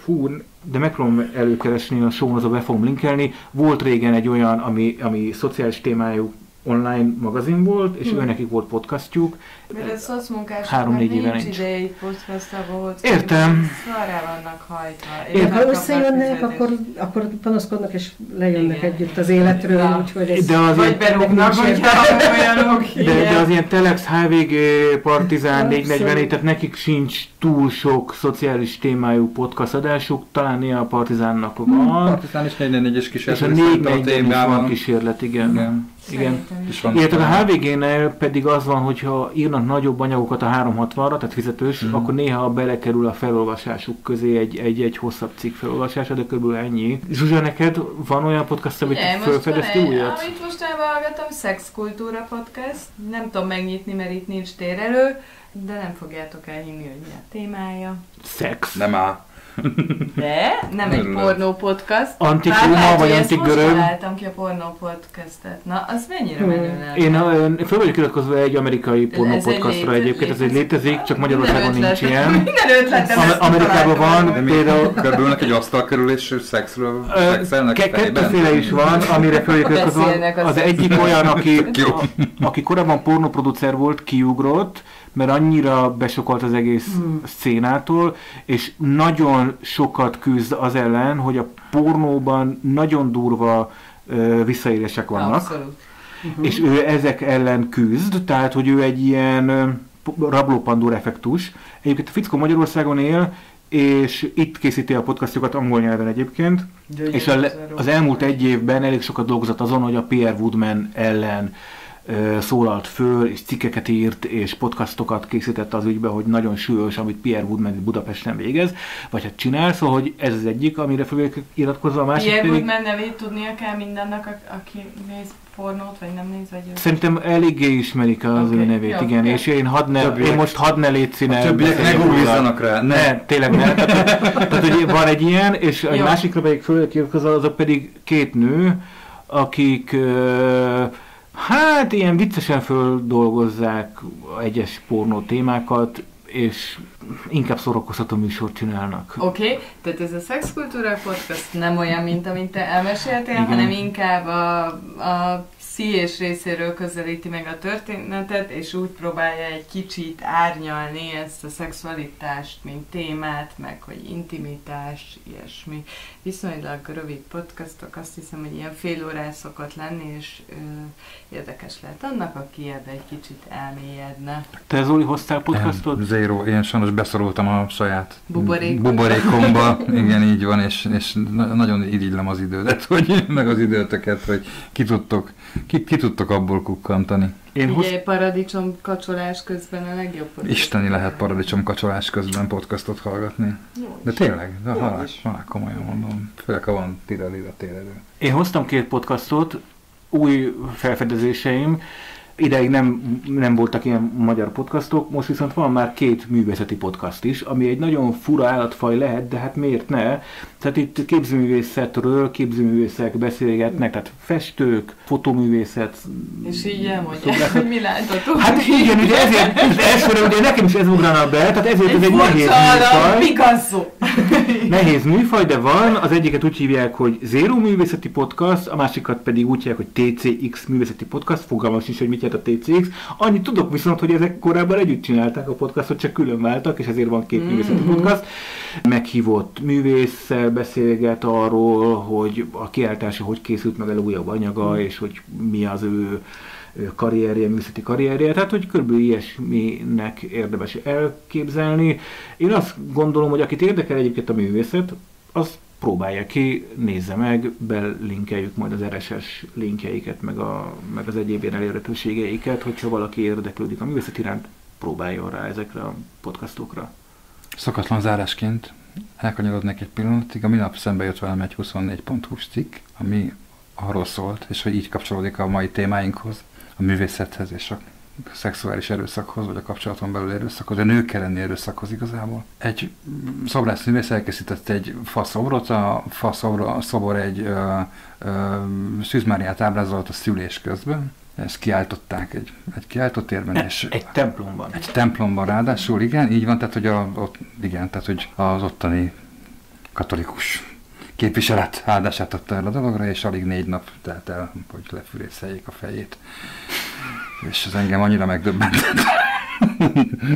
fú, de megpróbálom előkeresni a show-on, azon be fogom linkelni. Volt régen egy olyan, ami, ami szociális témájú online magazin volt, és hmm. őnekik volt podcastjuk. Mert a szocmunkásoknak nincs ideje egy podcastába volt. Értem. Szarrá vannak hajtva. Értem. Ha összejönnek, akkor, akkor panaszkodnak, és lejönnek igen. együtt az életről, úgyhogy ez... De az vagy berúgnak, vagy olyanok. De, de az ilyen Telex, há vé gé, Partizán, négy negyvennégy, tehát nekik sincs túl sok szociális témájú podcast adásuk, talán néha a Partizánnak van. Hmm. Partizán is négy negyvennégy és kísérlet. És a négy negyvennégy van kísérlet, igen. igen. Igen. Illetve a há vé génél pedig az van, hogyha írnak nagyobb anyagokat a háromszázhatvanra, tehát fizetős, mm. akkor néha belekerül a felolvasásuk közé egy, egy, egy hosszabb cikk felolvasása, de kb. Ennyi. Zsuzsa, neked van olyan podcast, amit felfedezti újat? Amit most elvállgattam, Szex Kultúra Podcast. Nem tudom megnyitni, mert itt nincs térelő, de nem fogjátok elhinni, hogy mi a témája. Szex? Nem áll. De nem egy pornó podcast. Antikróma vagy antigörög? Most találtam ki a pornó podcastet. Na, az mennyire menőnek? Én fel vagyok iratkozva egy amerikai pornó podcastra egyébként, ez egy létezik, csak Magyarországon nincs ilyen. Minden ötletem ezt találtam. Amerikában van, például... Körbülnek egy asztal körül és szexről, szexelnek fejben. Kettőféle is van, amire fel vagyok iratkozva. Az egyik olyan, aki korábban pornóproducer volt, kiugrott, mert annyira besokolt az egész hmm. szcénától, és nagyon sokat küzd az ellen, hogy a pornóban nagyon durva uh, visszaélések vannak. Abszolút. Uh-huh. És ő ezek ellen küzd, tehát hogy ő egy ilyen uh, rablópandúr effektus. Egyébként a fickó Magyarországon él, és itt készíti a podcastjukat angol nyelven egyébként, Gyönyör, és a, az elmúlt egy évben elég sokat dolgozott azon, hogy a Pierre Woodman ellen szólalt föl, és cikkeket írt, és podcastokat készített az ügyben, hogy nagyon súlyos, amit Pierre Woodman Budapesten végez, vagy hát csinál, szóval, hogy ez az egyik, amire fel iratkozva, a másik Pierre pedig... Woodman nevét tudnia kell mindennek, aki néz pornót, vagy nem néz, vagy... Szerintem eléggé ismerik az okay. ő nevét, jó, igen, okay. és én, had ne, én most hadd ne létsz innen... A többiek ne gúlizzanak rá, ne! Ne, tényleg ne! Tehát, tehát, hogy van egy ilyen, és jó. egy másikra pedig fel iratkozva, azok pedig két nő, akik... Hát ilyen viccesen földolgozzák egyes pornó témákat, és inkább szórakoztató műsort csinálnak. Oké, okay. tehát ez a Szexkultúra Podcast nem olyan, mint amit te elmeséltél, igen. hanem inkább a, a szíjés részéről közelíti meg a történetet, és úgy próbálja egy kicsit árnyalni ezt a szexualitást, mint témát, meg hogy intimitás, ilyesmi. Viszonylag rövid podcastok, azt hiszem, hogy ilyen fél órás szokott lenni, és ö, érdekes lehet annak, aki ebbe egy kicsit elmélyedne. Te, Zoli, hoztál podcastot? Zéró, én sajnos beszorultam a saját Buborék. buborékomba, igen, így van, és, és nagyon irigylem az idődet, hogy, meg az időtöket, hogy ki tudtok, ki, ki tudtok abból kukkantani. Én Ugye, hossz... paradicsom kacsolás közben a legjobb podcast. Isteni lehet paradicsom kacsolás közben podcastot hallgatni. Jó, de tényleg, de halál, halál komolyan mondom. Főleg, ha van tira-lira térerő. Én hoztam két podcastot, új felfedezéseim. Ideig nem, nem voltak ilyen magyar podcastok, most viszont van már két művészeti podcast is, ami egy nagyon fura állatfaj lehet, de hát miért ne? Tehát itt képzőművészetről képzőművészek beszélgetnek, tehát festők, fotoművészet... És így elmondják, hogy mi láthatunk. Hát igen, ugye ezért, elsőre ugye nekem is ez ugrana be, tehát ezért ez egy nehéz műfaj. Picasso. Nehéz műfaj, de van, az egyiket úgy hívják, hogy zéró művészeti podcast, a másikat pedig úgy hívják, hogy té cé iksz művészeti podcast, fogalmas is, hogy mit jelent a té cé iksz. Annyit tudok viszont, hogy ezek korábban együtt csinálták a podcastot, csak külön váltak, és ezért van két művészeti mm-hmm. podcast. Meghívott művész beszélget arról, hogy a kiállítása hogy készült meg el újabb anyaga, mm. és hogy mi az ő karrierje, művészeti karrierje, tehát hogy körülbelül ilyesminek érdemes elképzelni. Én azt gondolom, hogy akit érdekel egyébként a művészet, az próbálja ki, nézze meg, belinkeljük majd az er es es linkjeiket, meg, a, meg az egyéb ilyen elérhetőségeiket, hogyha valaki érdeklődik a művészet iránt, próbáljon rá ezekre a podcastokra. Szokatlan zárásként elkanyarodnék egy pillanatig, a minap szembe jött velem egy huszonnégy pont hú-s cikk, ami arról szólt, és hogy így kapcsolódik a mai témáinkhoz, a művészethez és a szexuális erőszakhoz, vagy a kapcsolaton belül erőszakhoz, de nők elleni erőszakhoz igazából. Egy szobrászművész elkészített egy faszobrot, a faszobor egy ö, ö, Szűz Máriát ábrázolt a szülés közben, ezt kiáltották egy, egy kiáltott térben. És egy templomban. Egy templomban ráadásul, igen, így van, tehát hogy, a, ott, igen, tehát, hogy az ottani katolikus képviselet áldását adta el a dologra, és alig négy nap telt el, hogy lefűrészeljék a fejét. És ez engem annyira megdöbbentett.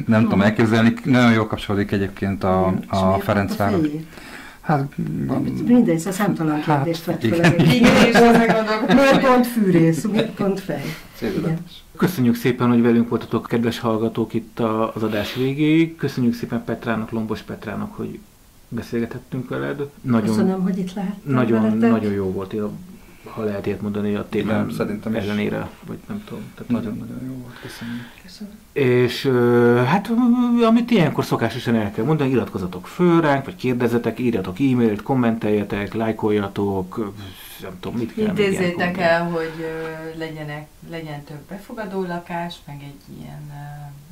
Nem tudom elképzelni, nagyon jól kapcsolódik egyébként a, a Ferencváros. Hát, mindegy, ez a számtalan kérdést vett fel. Igen, igen és azt gondolom, miért pont fűrész, miért pont fej. Köszönjük szépen, hogy velünk voltatok, kedves hallgatók, itt az adás végéig. Köszönjük szépen Petrának, Lombos Petrának, hogy beszélgethettünk veled. Nagyon, köszönöm, hogy itt láttam. Nagyon, nagyon jó volt a ha lehet ilyet mondani, a témám ellenére, vagy nem tudom. Nagyon-nagyon jó volt, köszönöm. köszönöm. És hát, amit ilyenkor szokásosan el kell mondani, iratkozzatok föl ránk, vagy kérdezzetek, írjatok e-mailt, kommenteljetek, lájkoljatok, nem tudom, mit kell. Intézzétek el, hogy legyenek, legyen több befogadó lakás, meg egy ilyen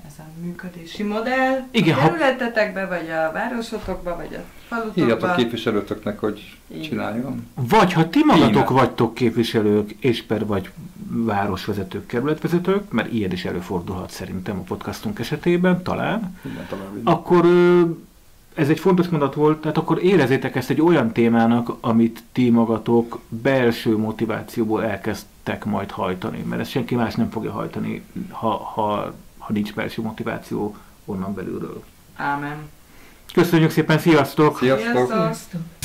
ez a működési modell. Igen, a területetekbe, vagy a városotokba, vagy a falutokba. Írjatok képviselőtöknek, hogy csináljon. Vagy ha ti magatok Én. vagytok képviselők, és per vagy városvezetők, kerületvezetők, mert ilyen is előfordulhat szerintem a podcastunk esetében, talán, Igen, talán akkor ez egy fontos mondat volt, tehát akkor érezzétek ezt egy olyan témának, amit ti magatok belső motivációból elkezdtek majd hajtani, mert ezt senki más nem fogja hajtani, ha, ha, ha nincs belső motiváció onnan belülről. Ámen. Köszönjük szépen, sziasztok! Sziasztok! sziasztok.